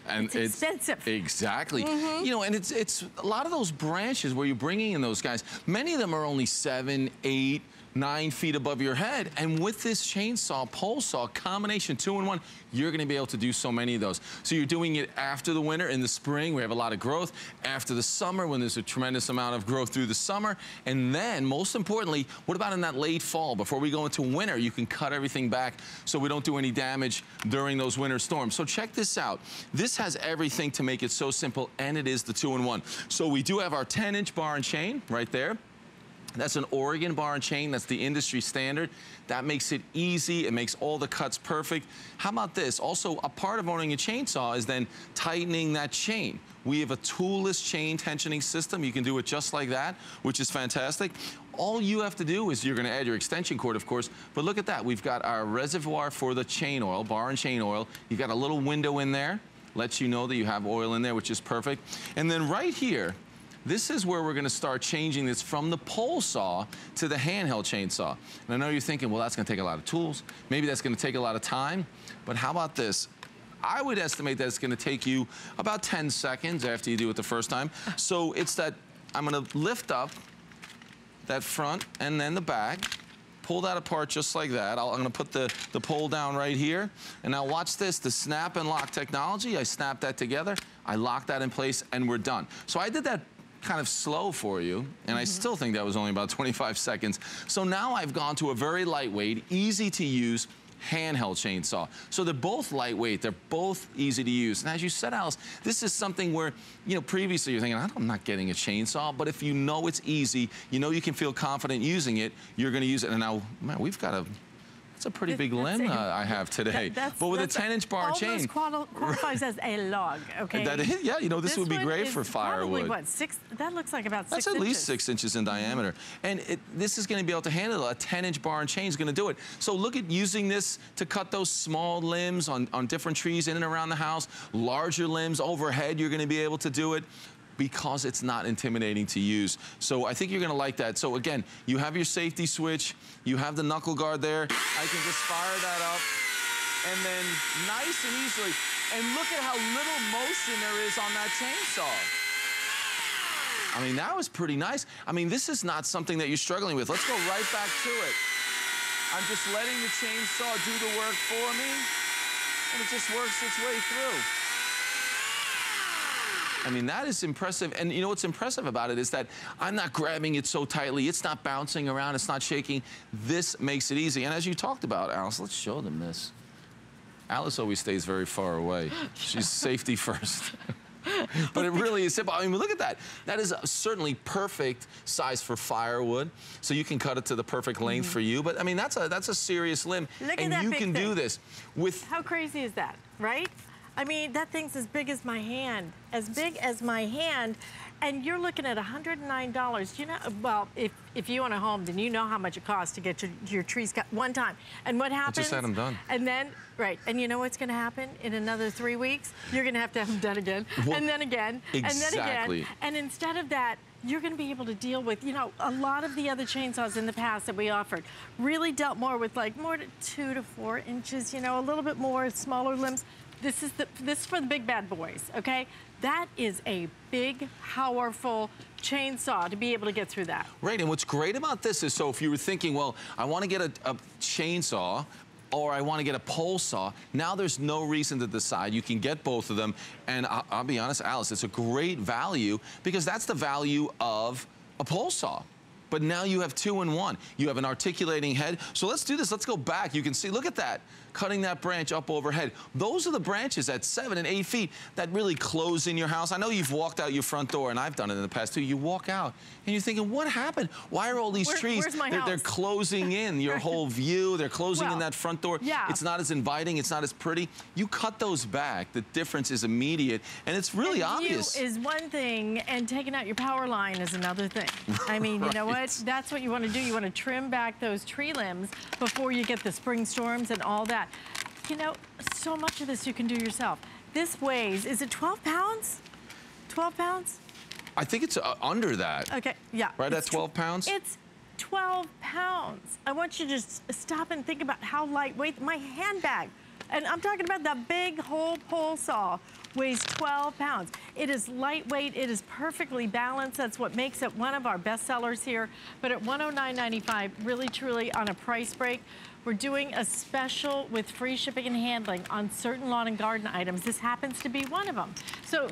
And it's expensive. Exactly. You know, and it's a lot of those branches where you're bringing in those guys. Many of them are only 7, 8, 9 feet above your head, and with this chainsaw, pole saw, combination 2-in-1, you're gonna be able to do so many of those. So you're doing it after the winter, in the spring, we have a lot of growth, after the summer, when there's a tremendous amount of growth through the summer, and then, most importantly, what about in that late fall? Before we go into winter, you can cut everything back so we don't do any damage during those winter storms. So check this out. This has everything to make it so simple, and it is the 2-in-1. So we do have our 10-inch bar and chain right there. That's an Oregon bar and chain. That's the industry standard. That makes it easy. It makes all the cuts perfect. How about this? Also, a part of owning a chainsaw is then tightening that chain. We have a toolless chain tensioning system. You can do it just like that, which is fantastic. All you have to do is you're gonna add your extension cord, of course, but look at that. We've got our reservoir for the chain oil, bar and chain oil. You've got a little window in there. Lets you know that you have oil in there, which is perfect. And then right here, this is where we're gonna start changing this from the pole saw to the handheld chainsaw. And I know you're thinking, well, that's gonna take a lot of tools. Maybe that's gonna take a lot of time, but how about this? I would estimate that it's gonna take you about 10 seconds after you do it the first time. So it's that, I'm gonna lift up that front and then the back, pull that apart just like that. I'm gonna put the pole down right here. And now watch this, the snap and lock technology. I snap that together, I lock that in place, and we're done. So I did that kind of slow for you, and I still think that was only about 25 seconds. So now I've gone to a very lightweight, easy to use handheld chainsaw. So they're both lightweight, they're both easy to use. And as you said, Alyce, this is something where, you know, previously you're thinking, I'm not getting a chainsaw, but if you know it's easy, you know you can feel confident using it, you're gonna use it. And now, man, we've got a It's a pretty big limb I have today. But with a 10-inch bar chain, qualifies as a log. Okay. That is, yeah, you know, this would be great for firewood. Probably what, six? That looks like about 6 inches. That's at least 6 inches in diameter, and this is going to be able to handle a 10-inch bar and chain is going to do it. So look at using this to cut those small limbs on different trees in and around the house. Larger limbs overhead, you're going to be able to do it, because it's not intimidating to use. So I think you're gonna like that. So again, you have your safety switch, you have the knuckle guard there. I can just fire that up, and then nice and easily. And look at how little motion there is on that chainsaw. I mean, that was pretty nice. I mean, this is not something that you're struggling with. Let's go right back to it. I'm just letting the chainsaw do the work for me, and it just works its way through. I mean, that is impressive. And you know what's impressive about it is that I'm not grabbing it so tightly. It's not bouncing around. It's not shaking. This makes it easy. And as you talked about, Alyce, let's show them this. Alyce always stays very far away. She's safety first. But it really is simple. I mean, look at that. That is certainly perfect size for firewood. So you can cut it to the perfect length for you. But I mean, that's a serious limb. Look at that big thing. And you can do this with... How crazy is that, right? I mean, that thing's as big as my hand, and you're looking at $109. You know, well, if you own a home, then you know how much it costs to get your trees cut one time. And what happens? I just had them done. And then, right, and you know what's gonna happen in another 3 weeks? You're gonna have to have them done again, well, and then again, exactly. And then again. And instead of that, you're gonna be able to deal with, you know, a lot of the other chainsaws in the past that we offered really dealt more with like more to 2 to 4 inches, you know, a little bit more, smaller limbs. This is for the big bad boys, okay? That is a big, powerful chainsaw to be able to get through that. Right, and what's great about this is, so if you were thinking, well, I wanna get a chainsaw, or I wanna get a pole saw, now there's no reason to decide. You can get both of them, and I'll be honest, Alyce, it's a great value, because that's the value of a pole saw. But now you have 2 in 1. You have an articulating head. So let's do this. Let's go back. You can see, look at that, cutting that branch up overhead. Those are the branches at 7 and 8 feet that really close in your house. I know you've walked out your front door, and I've done it in the past too. You walk out, and you're thinking, what happened? Why are all these trees? Where's my house? They're closing in your whole view. They're closing in that front door. Yeah. It's not as inviting. It's not as pretty. You cut those back. The difference is immediate, and it's really obvious. View is one thing, and taking out your power line is another thing. I mean, you know what? That's what you want to do. You want to trim back those tree limbs before you get the spring storms and all that. You know, so much of this you can do yourself. This weighs, is it 12 pounds? 12 pounds? I think it's under that. Okay, yeah. Right at 12 pounds? It's 12 pounds. I want you to just stop and think about how lightweight my handbag, and I'm talking about that big whole pole saw, weighs 12 pounds. It is lightweight, it is perfectly balanced. That's what makes it one of our best sellers here. But at $109.95, really truly on a price break, we're doing a special with free shipping and handling on certain lawn and garden items. This happens to be one of them. So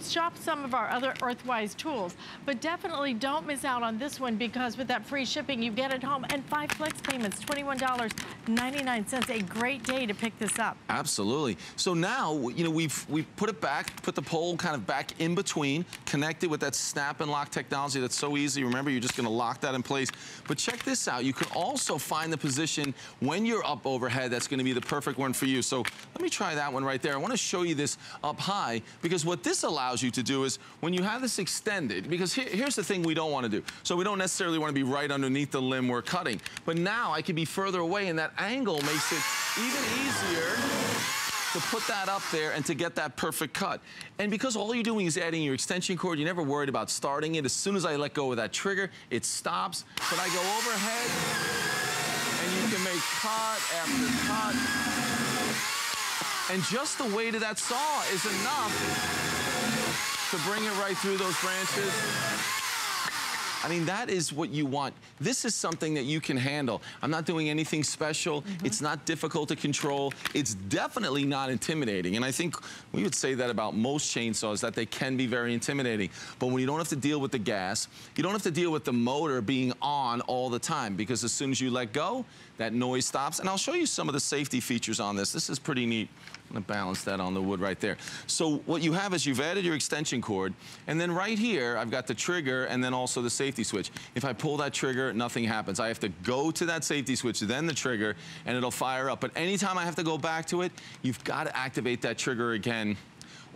shop some of our other EarthWise tools, but definitely don't miss out on this one, because with that free shipping you get it home and 5 flex payments, $21.99. A great day to pick this up. Absolutely. So now, you know, we've put it back, put the pole kind of back in between, connected with that snap and lock technology that's so easy. Remember, you're just gonna lock that in place. But check this out. You can also find the position when you're up overhead, that's gonna be the perfect one for you. So let me try that one right there. I wanna show you this up high, because what this allows you to do is when you have this extended, because here's the thing we don't wanna do. So we don't necessarily wanna be right underneath the limb we're cutting. But now I could be further away, and that angle makes it even easier to put that up there and to get that perfect cut. And because all you're doing is adding your extension cord, you're never worried about starting it. As soon as I let go of that trigger, it stops. But I go overhead, you can make cut after cut. And just the weight of that saw is enough to bring it right through those branches. I mean, that is what you want. This is something that you can handle. I'm not doing anything special. It's not difficult to control. It's definitely not intimidating. And I think we would say that about most chainsaws, that they can be very intimidating. But when you don't have to deal with the gas, you don't have to deal with the motor being on all the time, because as soon as you let go, that noise stops. And I'll show you some of the safety features on this. This is pretty neat. I'm gonna balance that on the wood right there. So what you have is you've added your extension cord, and then right here, I've got the trigger and then also the safety switch. If I pull that trigger, nothing happens. I have to go to that safety switch, then the trigger, and it'll fire up. But anytime I have to go back to it, you've gotta activate that trigger again,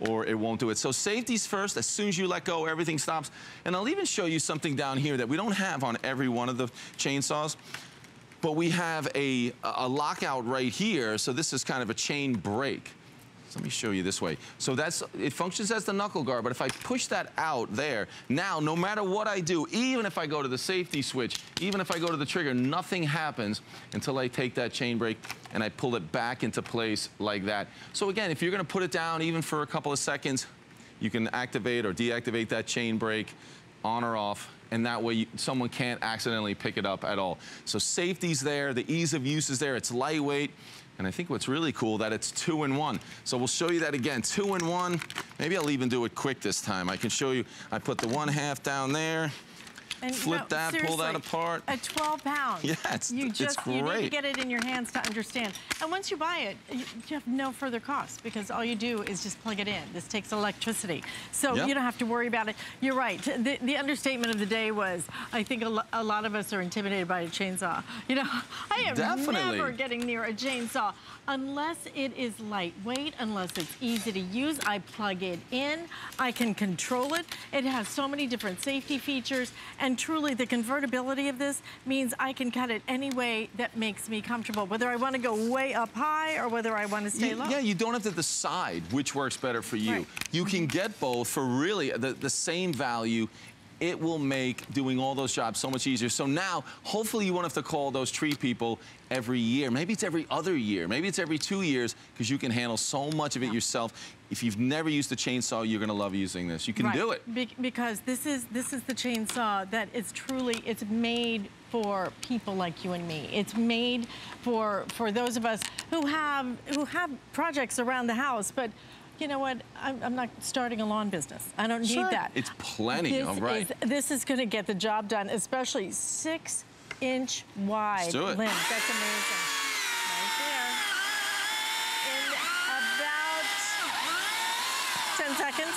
or it won't do it. So safety's first. As soon as you let go, everything stops. And I'll even show you something down here that we don't have on every one of the chainsaws. But we have a lockout right here, so this is kind of a chain break. So let me show you this way. So that's, it functions as the knuckle guard, but if I push that out there, now no matter what I do, even if I go to the safety switch, even if I go to the trigger, nothing happens until I take that chain break and I pull it back into place like that. So again, if you're gonna put it down even for a couple of seconds, you can activate or deactivate that chain break on or off, and that way someone can't accidentally pick it up at all. So safety's there, the ease of use is there, it's lightweight, and I think what's really cool that it's 2-in-1. So we'll show you that again, 2-in-1. Maybe I'll even do it quick this time. I can show you, I put the one half down there, and flip that, pull that apart. At 12 pounds. Yeah, it's great. You need to get it in your hands to understand. And once you buy it, you have no further cost because all you do is just plug it in. This takes electricity. So you don't have to worry about it. You're right. The understatement of the day was, I think a lot of us are intimidated by a chainsaw. You know, I am never getting near a chainsaw unless it is lightweight, unless it's easy to use. I plug it in. I can control it. It has so many different safety features. And truly, the convertibility of this means I can cut it any way that makes me comfortable, whether I want to go way up high or whether I want to stay low. Yeah, you don't have to decide which works better for you. Right. You can get both for really the same value. It will make doing all those jobs so much easier. So now, hopefully you won't have to call those tree people every year. Maybe it's every other year. Maybe it's every 2 years because you can handle so much of it yourself. If you've never used a chainsaw, you're going to love using this. You can do it. Because this is the chainsaw that is truly, it's made for people like you and me. It's made for those of us who have projects around the house, but you know what? I'm not starting a lawn business. I don't need that. It's plenty, this is gonna get the job done, especially 6-inch wide limbs. That's amazing. Right there. In about 10 seconds.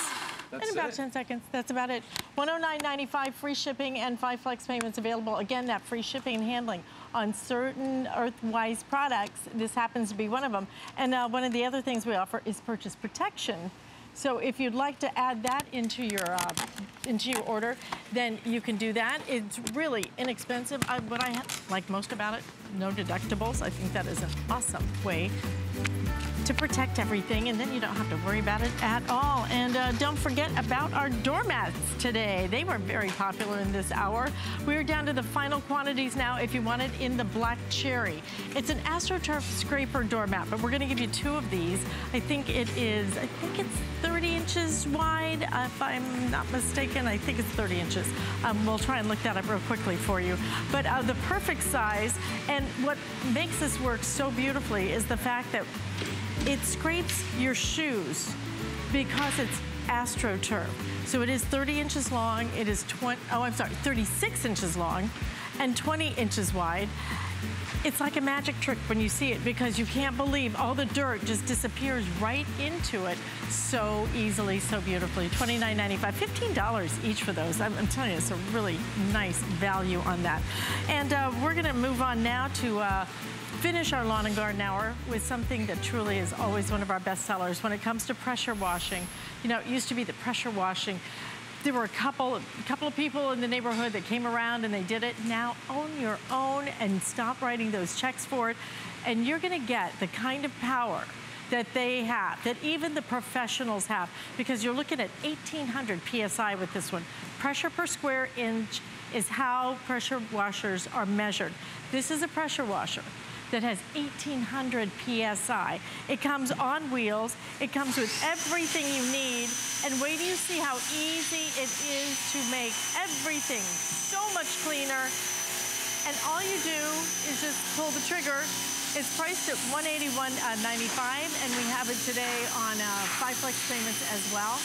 That's in about 10 seconds. That's about it. $109.95 free shipping and 5 flex payments available. Again, that free shipping and handling on certain EarthWise products. This happens to be one of them. And one of the other things we offer is purchase protection. So if you'd like to add that into your order, then you can do that. It's really inexpensive. What I like most about it, no deductibles. I think that is an awesome way to protect everything, and then you don't have to worry about it at all. And don't forget about our doormats today. They were very popular in this hour. We're down to the final quantities now if you want it in the black cherry. It's an AstroTurf scraper doormat, but we're gonna give you 2 of these. I think it's 30 inches wide, if I'm not mistaken. I think it's 30 inches. We'll try and look that up real quickly for you. But the perfect size, and what makes this work so beautifully is the fact that it scrapes your shoes because it's AstroTurf. So it is 30 inches long, it is 36 inches long and 20 inches wide. It's like a magic trick when you see it because you can't believe all the dirt just disappears right into it so easily, so beautifully. $29.95, $15 each for those. I'm telling you, it's a really nice value on that. And we're gonna move on now to finish our lawn and garden hour with something that truly is always one of our best sellers when it comes to pressure washing. You know, it used to be the pressure washing. There were a couple of people in the neighborhood that came around and they did it. Now own your own and stop writing those checks for it. And you're gonna get the kind of power that they have, that even the professionals have, because you're looking at 1,800 PSI with this one. Pressure per square inch is how pressure washers are measured. This is a pressure washer that has 1,800 PSI. It comes on wheels, it comes with everything you need, and wait till you see how easy it is to make everything so much cleaner. And all you do is just pull the trigger. It's priced at $181.95, and we have it today on 5 flex payments as well.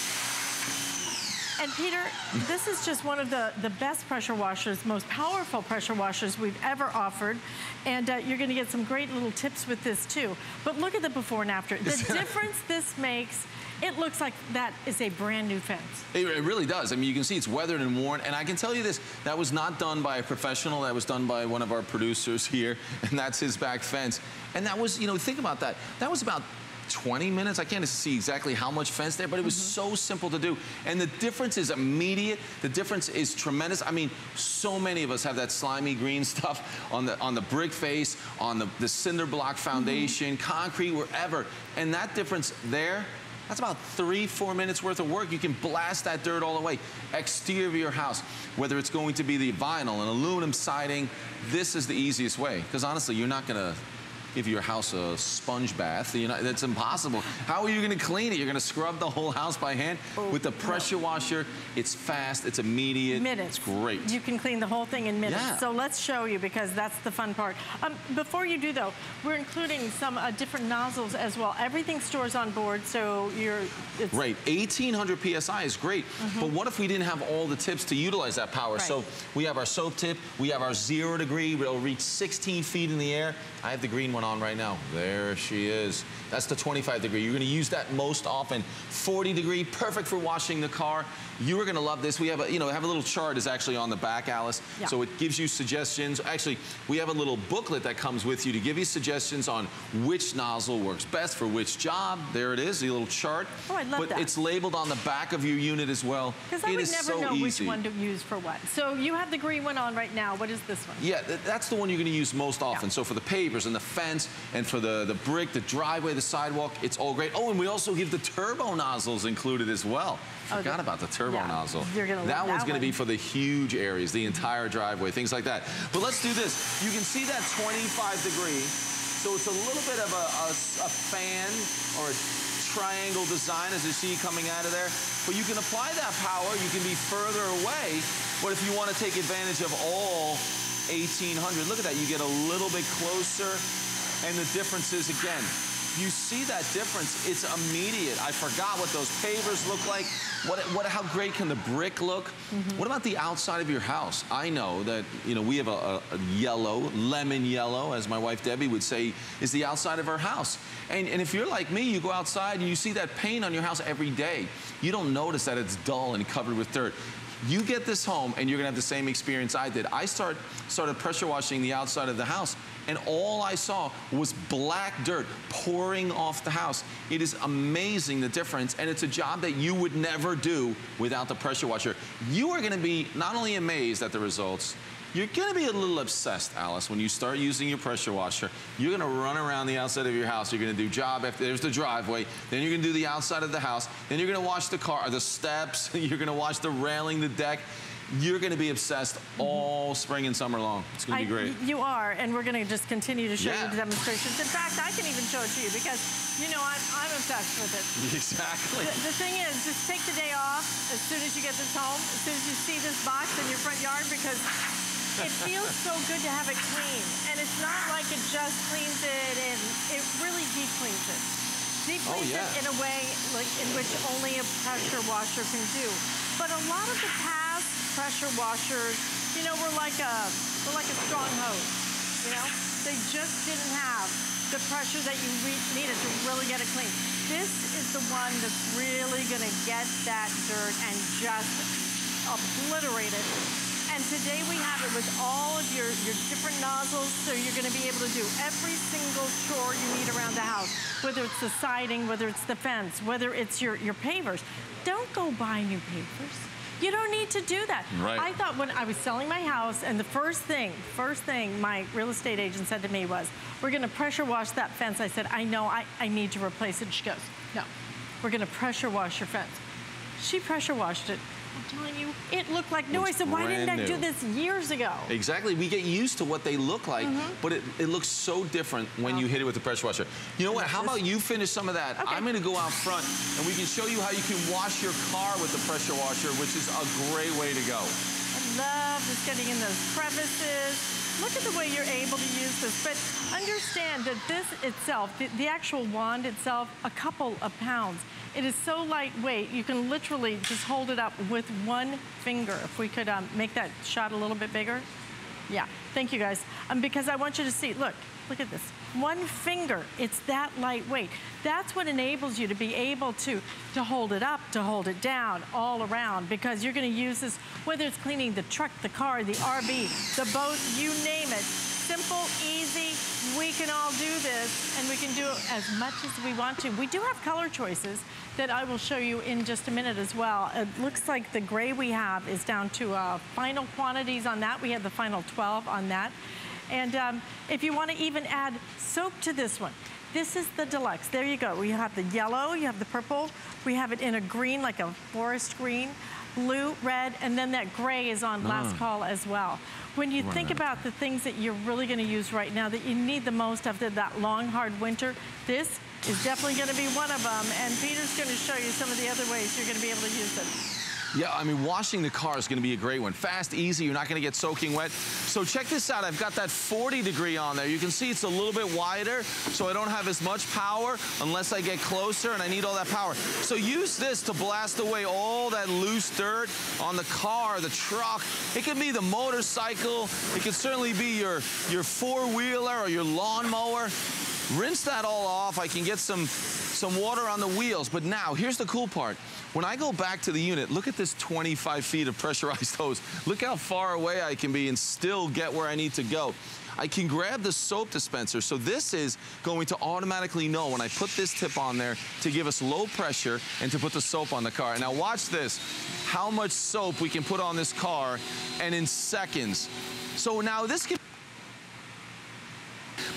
And Peter, this is just one of the best pressure washers, most powerful pressure washers we've ever offered. And you're gonna get some great little tips with this too. But look at the before and after. The difference this makes. It looks like that is a brand new fence. It really does. I mean, you can see it's weathered and worn, and I can tell you this, that was not done by a professional, that was done by one of our producers here, and that's his back fence. And that was, you know, think about that. That was about 20 minutes. I can't see exactly how much fence there, but it was so simple to do. And the difference is immediate. The difference is tremendous. I mean, so many of us have that slimy green stuff on the brick face, on the cinder block foundation, concrete, wherever. And that difference there, that's about 3-4 minutes worth of work. You can blast that dirt all the way. Exterior of your house, whether it's going to be the vinyl and aluminum siding, this is the easiest way. Because honestly, you're not gonna give your house a sponge bath. You know, that's impossible. How are you gonna clean it? You're gonna scrub the whole house by hand. With the pressure washer, it's fast, it's immediate, it's great. You can clean the whole thing in minutes. Yeah. So let's show you, because that's the fun part. Before you do though, we're including some different nozzles as well. Everything stores on board, so you're... Right, 1800 PSI is great, but what if we didn't have all the tips to utilize that power? Right. So we have our soap tip, we have our 0 degree, we'll reach 16 feet in the air. I have the green one on right now. There she is. That's the 25 degree. You're going to use that most often. 40 degree, perfect for washing the car. You are going to love this. We have a, you know, have a little chart is actually on the back, Alyce. Yeah. So it gives you suggestions. Actually, we have a little booklet that comes with you to give you suggestions on which nozzle works best for which job. There it is, the little chart. Oh, I love that. But it's labeled on the back of your unit as well. Because I would never know which one to use for what. So you have the green one on right now. What is this one? Yeah, that's the one you're going to use most often. Yeah. So for the pavers and the fence, and for the brick, the driveway, the sidewalk, it's all great. Oh, and we also give the turbo nozzles included as well. Forgot about the turbo nozzle. That one's going to be for the huge areas, the entire driveway, things like that. But let's do this. You can see that 25 degree. So it's a little bit of a fan or a triangle design as you see coming out of there. But you can apply that power. You can be further away. But if you want to take advantage of all 1800, look at that. You get a little bit closer. And the difference is, again, you see that difference, it's immediate. I forgot what those pavers look like. How great can the brick look? What about the outside of your house? I know that, you know, we have a yellow, lemon yellow, as my wife Debbie would say, is the outside of our house. And if you're like me, you go outside and you see that paint on your house every day. You don't notice that it's dull and covered with dirt. You get this home and you're gonna have the same experience I did. I started pressure washing the outside of the house, and all I saw was black dirt pouring off the house. It is amazing, the difference, and it's a job that you would never do without the pressure washer. You are gonna be not only amazed at the results, you're gonna be a little obsessed, Alyce, when you start using your pressure washer. You're gonna run around the outside of your house. You're gonna do job after, there's the driveway, then you're gonna do the outside of the house, then you're gonna wash the car, the steps, you're gonna wash the railing, the deck. You're gonna be obsessed all spring and summer long. It's gonna be great. You are, and we're gonna just continue to show you the demonstrations. In fact, I can even show it to you because, you know, I'm obsessed with it. Exactly. The thing is, just take the day off as soon as you get this home, as soon as you see this box in your front yard, because it feels so good to have it clean. And it's not like it just cleans it in. It really deep cleans it. Deep cleans it in a way like in which only a pressure washer can do. But a lot of the past pressure washers, you know, were like a strong hose, you know? They just didn't have the pressure that you needed to really get it clean. This is the one that's really gonna get that dirt and just obliterate it. And today we have it with all of your different nozzles, so you're gonna be able to do every single chore you need around the house, whether it's the siding, whether it's the fence, whether it's your pavers. Don't go buy new pavers. You don't need to do that. Right. I thought when I was selling my house, and the first thing my real estate agent said to me was, we're gonna pressure wash that fence. I said, I know, I need to replace it. She goes, no, we're gonna pressure wash your fence. She pressure washed it. I'm telling you, it looked like new. I said, why didn't I do this years ago? Exactly. We get used to what they look like, but it looks so different when you hit it with the pressure washer. You know what? How about you finish some of that? Okay. I'm going to go out front, and we can show you how you can wash your car with the pressure washer, which is a great way to go. I love just getting in those crevices. Look at the way you're able to use this, but understand that this itself, the actual wand itself, a couple of pounds. It is so lightweight, you can literally just hold it up with one finger. If we could make that shot a little bit bigger. Yeah, thank you guys. Because I want you to see, look at this. One finger, it's that lightweight. That's what enables you to be able to hold it up, to hold it down, all around, because you're gonna use this, whether it's cleaning the truck, the car, the RV, the boat, you name it. Simple, easy, we can all do this, and we can do it as much as we want to. We do have color choices that I will show you in just a minute as well. It looks like the gray we have is down to final quantities on that. We have the final 12 on that. And if you want to even add soap to this one, this is the deluxe. There you go. We have the yellow, you have the purple, we have it in a green, like a forest green, blue, red, and then that gray is on last call as well. When you think about the things that you're really going to use right now that you need the most after that long, hard winter, this is definitely going to be one of them. And Peter's going to show you some of the other ways you're going to be able to use them. Yeah, I mean, washing the car is gonna be a great one. Fast, easy, you're not gonna get soaking wet. So check this out, I've got that 40 degree on there. You can see it's a little bit wider, so I don't have as much power unless I get closer and I need all that power. So use this to blast away all that loose dirt on the car, the truck. It can be the motorcycle. It can certainly be your four-wheeler or your lawnmower. Rinse that all off. I can get some water on the wheels. But now, here's the cool part. When I go back to the unit, look at this 25 feet of pressurized hose. Look how far away I can be and still get where I need to go. I can grab the soap dispenser. So this is going to automatically know when I put this tip on there to give us low pressure and to put the soap on the car. Now watch this, how much soap we can put on this car and in seconds. So now this can...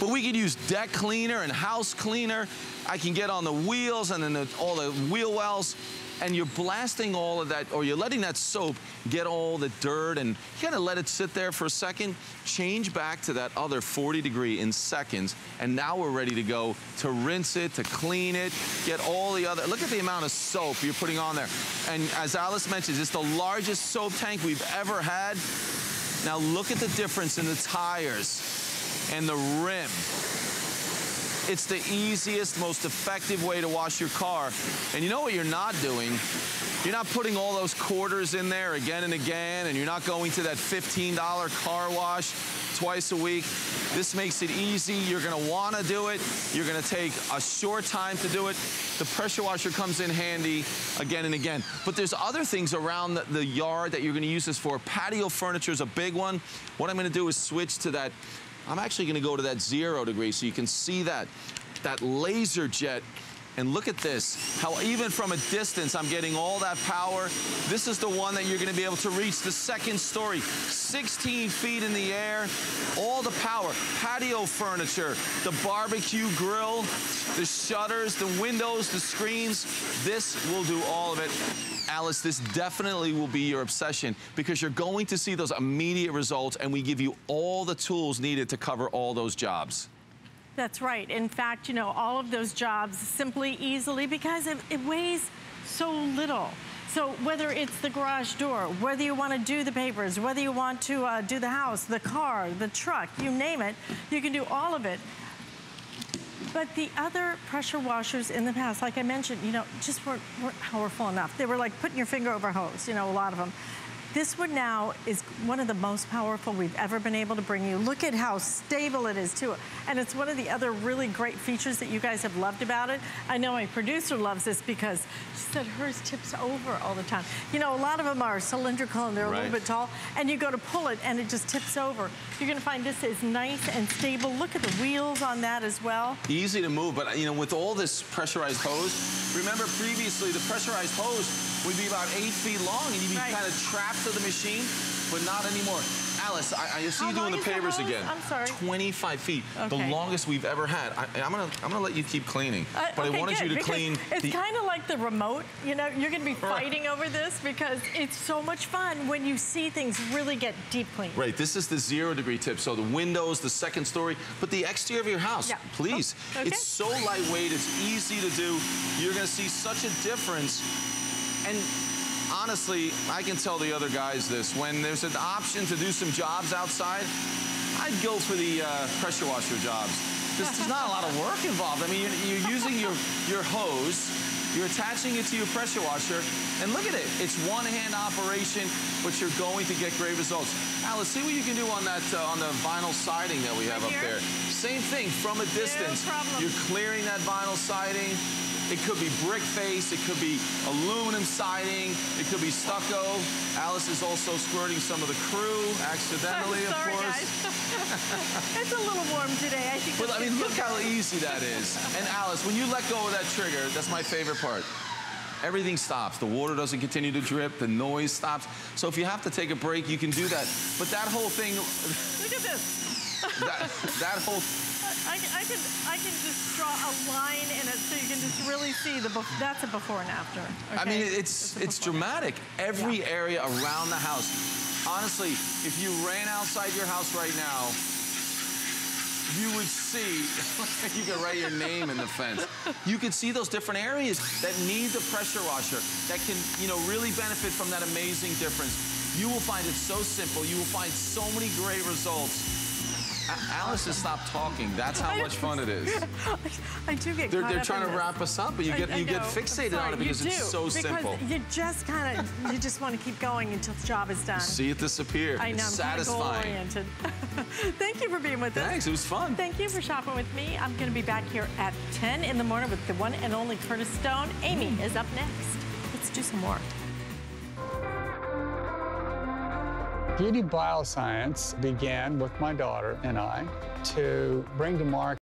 But we could use deck cleaner and house cleaner. I can get on the wheels and then all the wheel wells. And you're blasting all of that, or you're letting that soap get all the dirt, and you gotta let it sit there for a second, change back to that other 40 degree in seconds, and now we're ready to go to rinse it, to clean it, get all the other, look at the amount of soap you're putting on there. And as Alyce mentioned, it's the largest soap tank we've ever had. Now look at the difference in the tires and the rim. It's the easiest, most effective way to wash your car. And you know what you're not doing? You're not putting all those quarters in there again and again, and you're not going to that $15 car wash twice a week. This makes it easy. You're gonna wanna do it. You're gonna take a short time to do it. The pressure washer comes in handy again and again. But there's other things around the yard that you're gonna use this for. Patio furniture is a big one. What I'm gonna do is switch to that. I'm actually gonna go to that 0 degree so you can see that laser jet. And look at this, how even from a distance, I'm getting all that power. This is the one that you're gonna be able to reach, the second story, 16 feet in the air, all the power, patio furniture, the barbecue grill, the shutters, the windows, the screens. This will do all of it. Alyce, this definitely will be your obsession because you're going to see those immediate results, and we give you all the tools needed to cover all those jobs. That's right. In fact, you know, all of those jobs simply, easily, because it weighs so little. So whether it's the garage door, whether you want to do the papers, whether you want to do the house, the car, the truck, you name it, you can do all of it. But the other pressure washers in the past, like I mentioned, you know, just weren't powerful enough. They were like putting your finger over a hose, you know, a lot of them. This one now is one of the most powerful we've ever been able to bring you. Look at how stable it is too. And it's one of the other really great features that you guys have loved about it. I know my producer loves this because she said hers tips over all the time. You know, a lot of them are cylindrical and they're a little bit tall, and you go to pull it and it just tips over. You're gonna find this is nice and stable. Look at the wheels on that as well. Easy to move, but you know, with all this pressurized hose, remember previously the pressurized hose would be about 8 feet long, and you'd be kind of trapped to the machine, but not anymore. Alyce, I see you doing the pavers again. I'm sorry. 25 feet, the longest we've ever had. I'm gonna let you keep cleaning, but I wanted you to clean. It's kind of like the remote, you know, you're gonna be fighting over this because it's so much fun when you see things really get deep clean. Right, this is the 0 degree tip, so the windows, the second story, but the exterior of your house, please. It's so lightweight, it's easy to do. You're gonna see such a difference. And honestly, I can tell the other guys this. When there's an option to do some jobs outside, I'd go for the pressure washer jobs. There's not a lot of work involved. I mean, you're using your hose You're attaching it to your pressure washer, and look at it. It's one-hand operation, but you're going to get great results. Alyce, see what you can do on that on the vinyl siding that we have right up there. Same thing from a distance. No problem. You're clearing that vinyl siding. It could be brick face, it could be aluminum siding, it could be stucco. Alyce is also squirting some of the crew accidentally, of course. Sorry guys. It's a little warm today. I think. Well, I mean, look how easy that is. And Alyce, when you let go of that trigger, that's my favorite part. Everything stops. The water doesn't continue to drip. The noise stops. So if you have to take a break, you can do that. But that whole thing. Look at this. that whole. I can just draw a line in it so you can just really see the that's a before and after. Okay? I mean, it's dramatic. Every area around the house. Honestly, if you ran outside your house right now, you would see, you could write your name in the fence. You could see those different areas that need the pressure washer, that can, you know, really benefit from that amazing difference. You will find it so simple. You will find so many great results. Alyce has stopped talking. That's how much fun it is. I do get caught up. They're trying to wrap us up, but you get fixated on it because it's so simple. You just kind of, you just want to keep going until the job is done. See it disappear. I know. It's satisfying. Thank you for being with us. Thanks. It was fun. Thank you for shopping with me. I'm going to be back here at 10 in the morning with the one and only Curtis Stone. Amy is up next. Let's do some more. Beauty Bioscience began with my daughter and I to bring to market